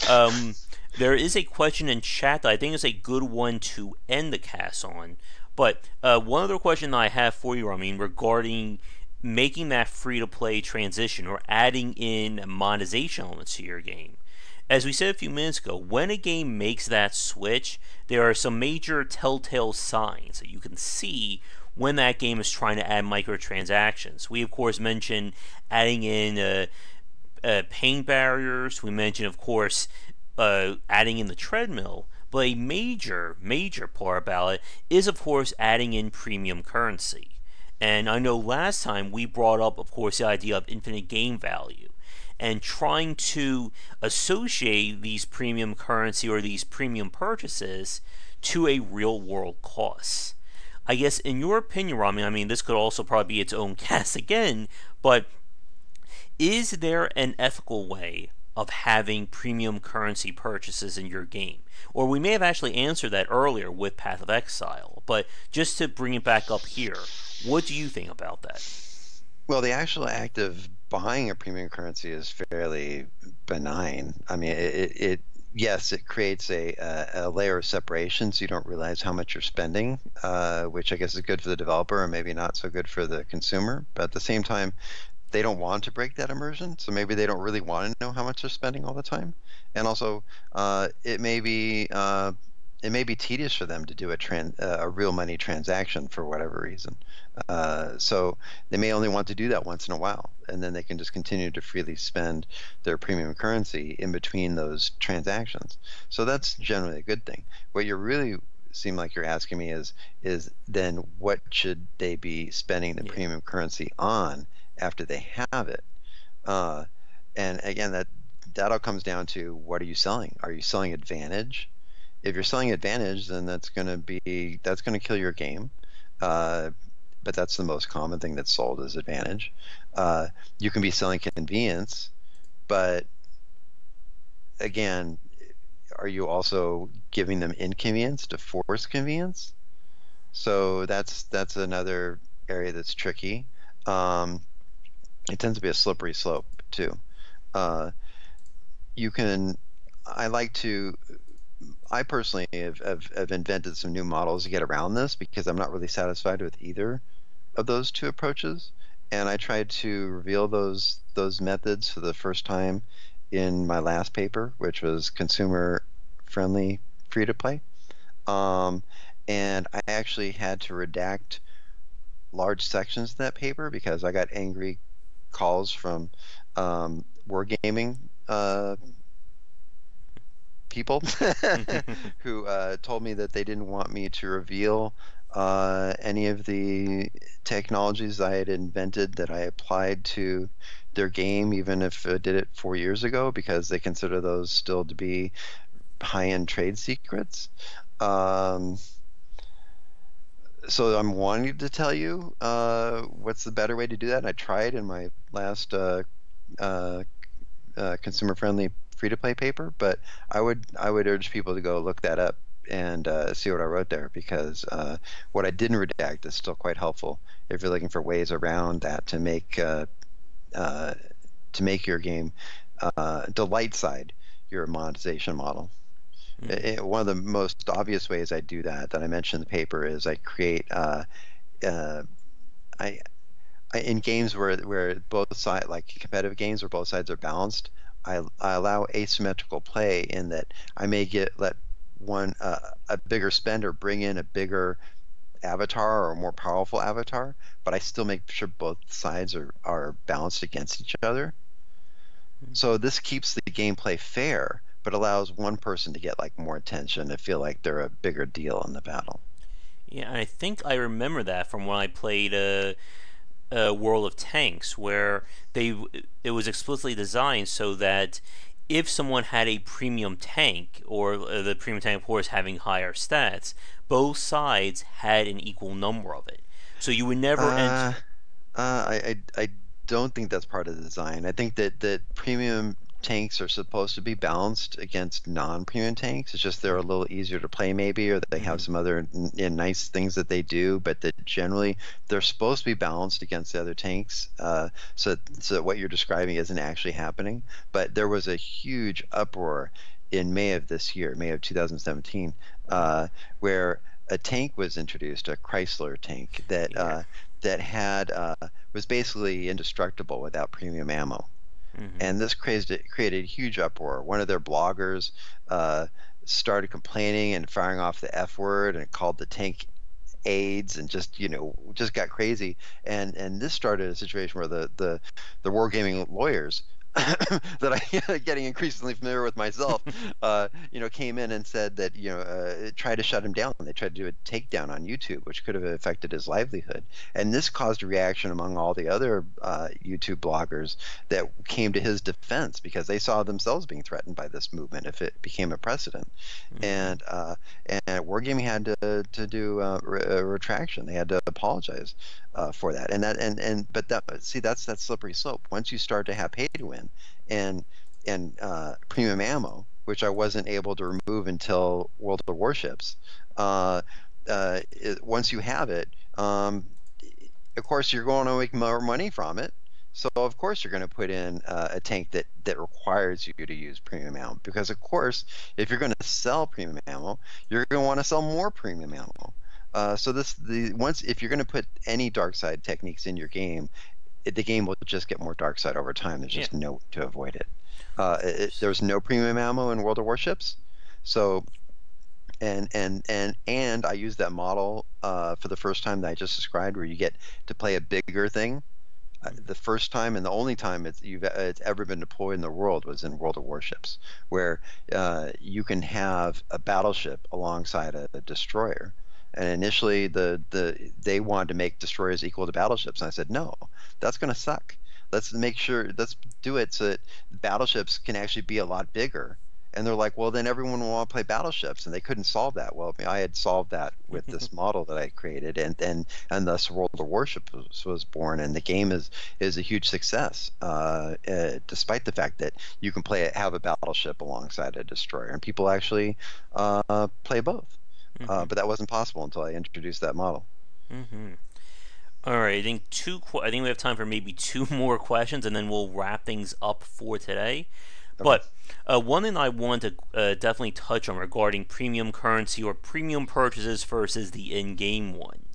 there is a question in chat that I think is a good one to end the cast on. But one other question that I have for you, Ramin, regarding making that free-to-play transition or adding in monetization elements to your game. As we said a few minutes ago, when a game makes that switch, there are some major telltale signs that you can see when that game is trying to add microtransactions. We, of course, mentioned adding in pain barriers. We mentioned, of course, adding in the treadmill. But a major, major part about it is, of course, adding in premium currency. And I know last time we brought up, of course, the idea of infinite game value and trying to associate these premium currency or these premium purchases to a real-world cost. I guess, in your opinion, Ramin, I mean, this could also probably be its own cast again, but is there an ethical way of having premium currency purchases in your game? Or we may have actually answered that earlier with Path of Exile, but just to bring it back up here, what do you think about that? Well, the actual act of buying a premium currency is fairly benign. I mean, yes, it creates a layer of separation, so you don't realize how much you're spending, which I guess is good for the developer and maybe not so good for the consumer. But at the same time, they don't want to break that immersion, so maybe they don't really want to know how much they're spending all the time. And also, it may be tedious for them to do a real money transaction for whatever reason. So they may only want to do that once in a while, and then they can just continue to freely spend their premium currency in between those transactions. So that's generally a good thing. What you really seem like you're asking me is then what should they be spending the premium currency on after they have it? And again, that all comes down to, what are you selling? Are you selling advantage? If you're selling advantage, then that's going to kill your game. But that's the most common thing that's sold is advantage. You can be selling convenience, but again, are you also giving them inconvenience to force convenience? So that's another area that's tricky. It tends to be a slippery slope too. I personally have invented some new models to get around this, because I'm not really satisfied with either of those two approaches. And I tried to reveal those methods for the first time in my last paper, which was consumer-friendly, free-to-play. And I actually had to redact large sections of that paper because I got angry calls from Wargaming people who told me that they didn't want me to reveal any of the technologies I had invented that I applied to their game, even if I did it 4 years ago, because they consider those still to be high-end trade secrets. So I'm wanting to tell you what's the better way to do that. I tried in my last consumer-friendly free-to-play paper, but I would urge people to go look that up and see what I wrote there, because what I didn't redact is still quite helpful if you're looking for ways around that to make your game the light side your monetization model. Mm-hmm. One of the most obvious ways I do that I mentioned in the paper is I create in games where both sides, like competitive games where both sides are balanced, I allow asymmetrical play in that I may let one a bigger spender bring in a bigger avatar or a more powerful avatar, but I still make sure both sides are balanced against each other. Mm-hmm. So this keeps the gameplay fair, but allows one person to get like more attention to feel like they're a bigger deal in the battle. Yeah, I think I remember that from when I played World of Tanks, where it was explicitly designed so that if someone had a premium tank, or the premium tank of course having higher stats, both sides had an equal number of it. So you would never end. I don't think that's part of the design. I think that premium tanks are supposed to be balanced against non-premium tanks. It's just they're a little easier to play maybe, or that they have some other nice things that they do, but that generally they're supposed to be balanced against the other tanks, so that what you're describing isn't actually happening. But there was a huge uproar in May of this year, May of 2017, where a tank was introduced, a Chrysler tank, that was basically indestructible without premium ammo. Mm-hmm. And this created a huge uproar. One of their bloggers started complaining and firing off the F word and called the tank AIDS and just got crazy. And this started a situation where the Wargaming lawyers that I'm getting increasingly familiar with myself, came in and said that, tried to shut him down. They tried to do a takedown on YouTube, which could have affected his livelihood. And this caused a reaction among all the other YouTube bloggers that came to his defense because they saw themselves being threatened by this movement if it became a precedent. Mm-hmm. And Wargaming had to do a retraction. They had to apologize for that. But that's that slippery slope. Once you start to have pay to win and premium ammo, which I wasn't able to remove until World of Warships, once you have it, of course you're going to make more money from it, so of course you're going to put in a tank that requires you to use premium ammo, because of course if you're going to sell premium ammo, you're going to want to sell more premium ammo. If you're going to put any dark side techniques in your game, the game will just get more dark side over time. There's just no way to avoid it. There was no premium ammo in World of Warships, so and I used that model for the first time that I just described, where you get to play a bigger thing. The first time and the only time it's ever been deployed in the world was in World of Warships, where you can have a battleship alongside a destroyer. And initially, they wanted to make destroyers equal to battleships, and I said, no, that's going to suck. Let's make sure, let's do it so that battleships can actually be a lot bigger. And they're like, well, then everyone will want to play battleships, and they couldn't solve that. Well, I had solved that with this model that I created, and thus World of Warships was born. And the game is a huge success, despite the fact that you can have a battleship alongside a destroyer, and people actually play both. But that wasn't possible until I introduced that model. Mm-hmm. All right, I think we have time for maybe two more questions, and then we'll wrap things up for today. Okay. But one thing I want to definitely touch on regarding premium currency or premium purchases versus the in-game one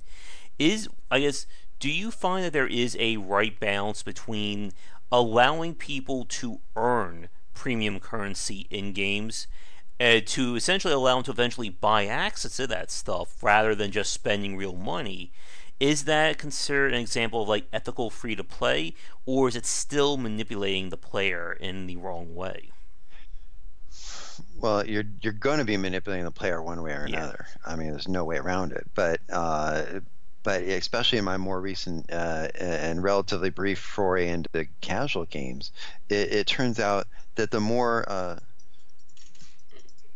is, I guess, do you find that there is a right balance between allowing people to earn premium currency in games to essentially allow them to eventually buy access to that stuff rather than just spending real money? Is that considered an example of like ethical free-to-play, or is it still manipulating the player in the wrong way? Well, you're going to be manipulating the player one way or another. Yeah. I mean, there's no way around it. But especially in my more recent and relatively brief foray into casual games, it turns out that the more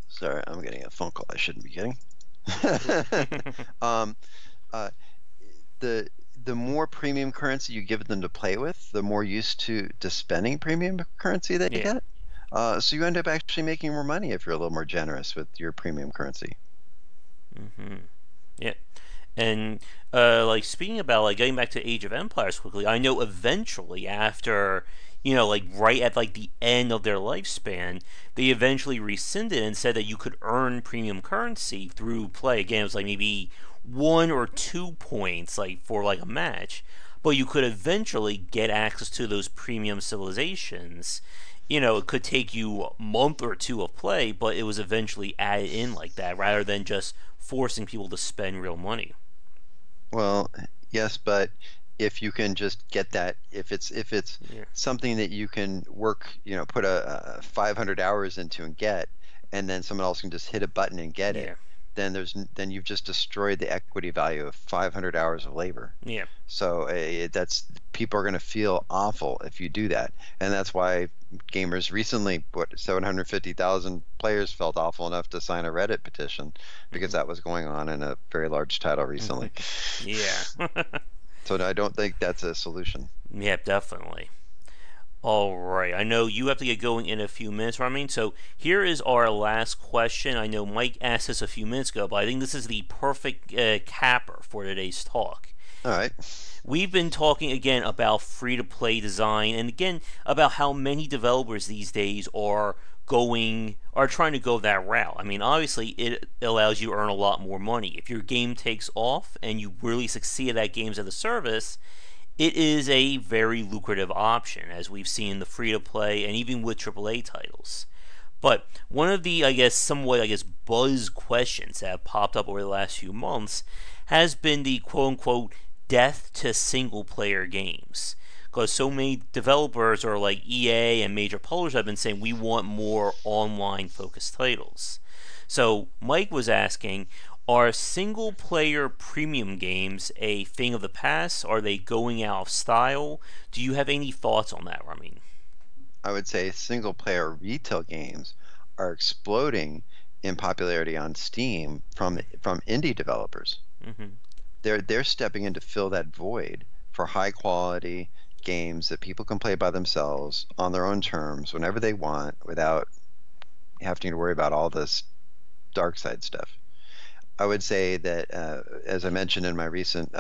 sorry, I'm getting a phone call I shouldn't be getting. The more premium currency you give them to play with, the more used to spending premium currency they get. So you end up actually making more money if you're a little more generous with your premium currency. Yeah. And like speaking about like getting back to Age of Empires quickly, I know eventually after, you know, like right at like the end of their lifespan, they eventually rescinded and said that you could earn premium currency through play. Again, it was like maybe 1 or 2 points like for like a match, but you could eventually get access to those premium civilizations. You know, it could take you a month or two of play, but it was eventually added in like that rather than just forcing people to spend real money. Well, yes, but if you can just get that, if it's something that you can work, you know, put a 500 hours into and get, and then someone else can just hit a button and get it, then you've just destroyed the equity value of 500 hours of labor. Yeah. So that's, people are going to feel awful if you do that, and that's why gamers recently, what, 750,000 players felt awful enough to sign a Reddit petition because that was going on in a very large title recently. So I don't think that's a solution. Yeah, definitely. All right, I know you have to get going in a few minutes, Ramin, so here is our last question. I know Mike asked this a few minutes ago, but I think this is the perfect capper for today's talk. All right. We've been talking, again, about free-to-play design and, again, about how many developers these days are trying to go that route. I mean, obviously, it allows you to earn a lot more money. If your game takes off and you really succeed at games as a service, it is a very lucrative option, as we've seen the free-to-play and even with AAA titles. But one of the, somewhat buzz questions that have popped up over the last few months has been the quote-unquote death to single-player games. Because so many developers are like EA and major publishers have been saying we want more online-focused titles. So Mike was asking, are single-player premium games a thing of the past? Are they going out of style? Do you have any thoughts on that, Ramin? I would say single-player retail games are exploding in popularity on Steam from indie developers. They're stepping in to fill that void for high-quality games that people can play by themselves on their own terms whenever they want without having to worry about all this dark side stuff. I would say that, as I mentioned in my recent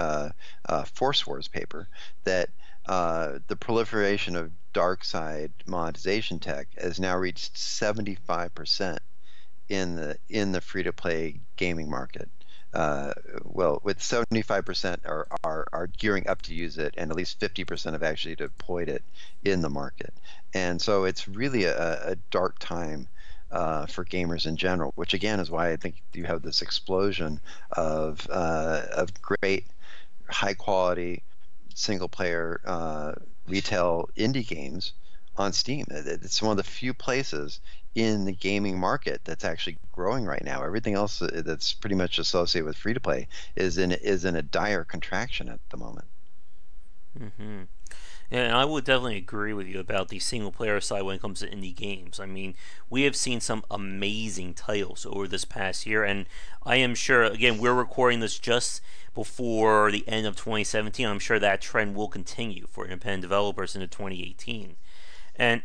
Force Wars paper, that the proliferation of dark side monetization tech has now reached 75% in the free-to-play gaming market. Well, with 75% are gearing up to use it, and at least 50% have actually deployed it in the market. And so it's really a dark time for gamers in general, which again is why I think you have this explosion of great, high-quality, single-player retail indie games on Steam. It's one of the few places in the gaming market that's actually growing right now. Everything else that's pretty much associated with free-to-play is in a dire contraction at the moment. And I would definitely agree with you about the single-player side when it comes to indie games. I mean, we have seen some amazing titles over this past year, and I am sure, again, we're recording this just before the end of 2017. I'm sure that trend will continue for independent developers into 2018. And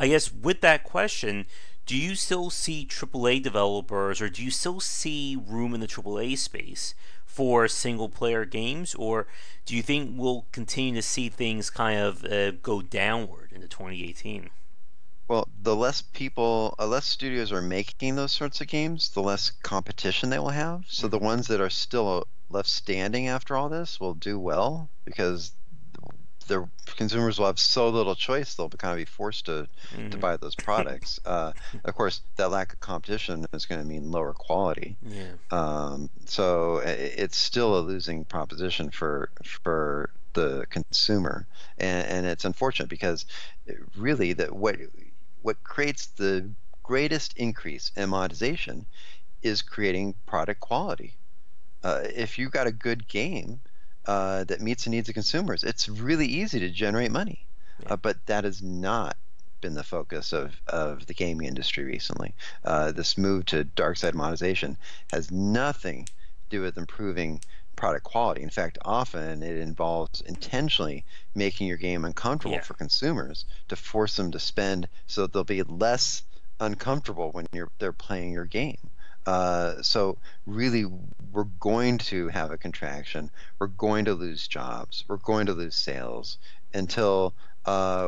I guess with that question, do you still see AAA developers, or do you still see room in the AAA space for single-player games, or do you think we'll continue to see things kind of go downward into 2018? Well, the less people, less studios are making those sorts of games, the less competition they will have. So the ones that are still left standing after all this will do well, because their consumers will have so little choice, they'll kind of be forced to buy those products. Of course, that lack of competition is going to mean lower quality. Yeah. So it's still a losing proposition for the consumer, and it's unfortunate, because really that what creates the greatest increase in monetization is creating product quality. If you got a good game that meets the needs of consumers, it's really easy to generate money. Yeah. But that has not been the focus of the gaming industry recently. This move to dark side monetization has nothing to do with improving product quality. In fact, often it involves intentionally making your game uncomfortable for consumers to force them to spend so that they'll be less uncomfortable when they're playing your game. So really, we're going to have a contraction. We're going to lose jobs. We're going to lose sales until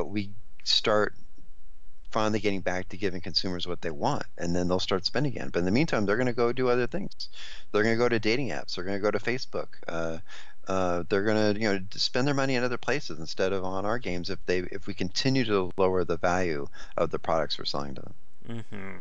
we start finally getting back to giving consumers what they want, and then they'll start spending again. But in the meantime, they're going to go do other things. They're going to go to dating apps. They're going to go to Facebook. They're going to spend their money in other places instead of on our games if we continue to lower the value of the products we're selling to them. Mm-hmm.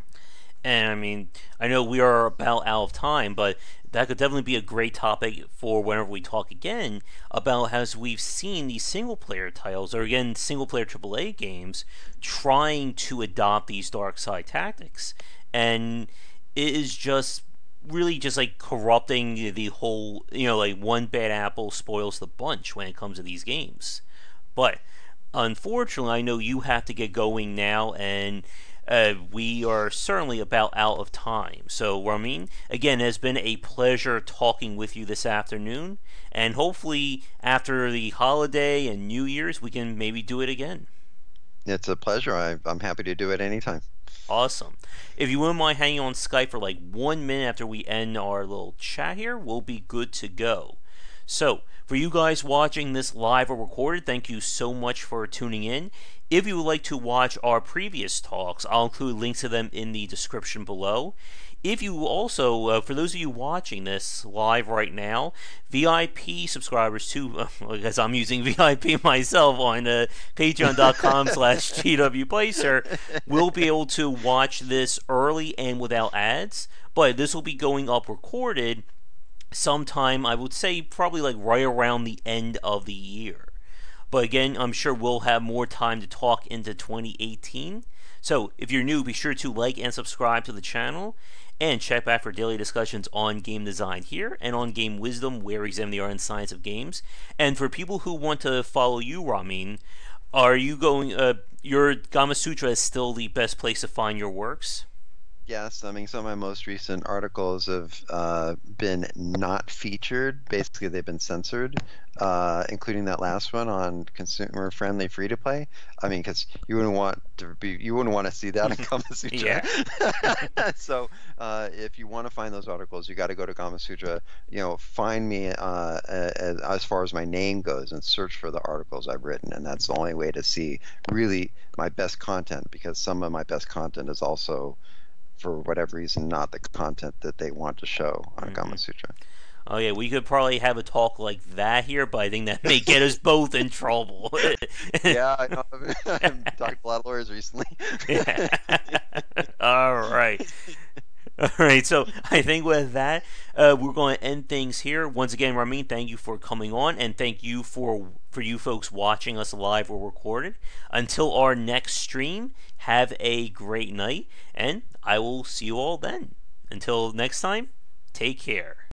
And I mean, I know we are about out of time, but that could definitely be a great topic for whenever we talk again about how we've seen these single-player titles, or again, single-player AAA games, trying to adopt these dark side tactics. And it is just really just like corrupting the whole, like one bad apple spoils the bunch when it comes to these games. But unfortunately, I know you have to get going now, and we are certainly about out of time. So, Ramin, again, it has been a pleasure talking with you this afternoon, and hopefully after the holiday and New Year's, we can maybe do it again. It's a pleasure. I'm happy to do it anytime. Awesome. If you wouldn't mind hanging on Skype for like 1 minute after we end our little chat here, we'll be good to go. So, for you guys watching this live or recorded, thank you so much for tuning in. If you would like to watch our previous talks, I'll include links to them in the description below. If you also, for those of you watching this live right now, VIP subscribers too, because I'm using VIP myself on patreon.com/GWPlacer, will be able to watch this early and without ads, but this will be going up recorded sometime, I would say probably like right around the end of the year. But again, I'm sure we'll have more time to talk into 2018. So if you're new, be sure to like and subscribe to the channel, and check back for daily discussions on game design here and on Game Wisdom, where we examine the art and science of games. And for people who want to follow you, Ramin, are you going? Your Gamasutra is still the best place to find your works. Yes, I mean, some of my most recent articles have been not featured. Basically, they've been censored, including that last one on consumer-friendly free-to-play. I mean, because you wouldn't want to see that on Gamasutra. So, if you want to find those articles, you got to go to Gamasutra. Find me as far as my name goes, and search for the articles I've written, and that's the only way to see really my best content. Because some of my best content is also, for whatever reason, not the content that they want to show on Gamasutra. Oh yeah, we could probably have a talk like that here, but I think that may get us both in trouble. Yeah, I know. I've talked to a lot of lawyers recently. Yeah. All right, so I think with that, we're going to end things here. Once again, Ramin, thank you for coming on, and thank you for you folks watching us live or recorded. Until our next stream, have a great night, and I will see you all then. Until next time, take care.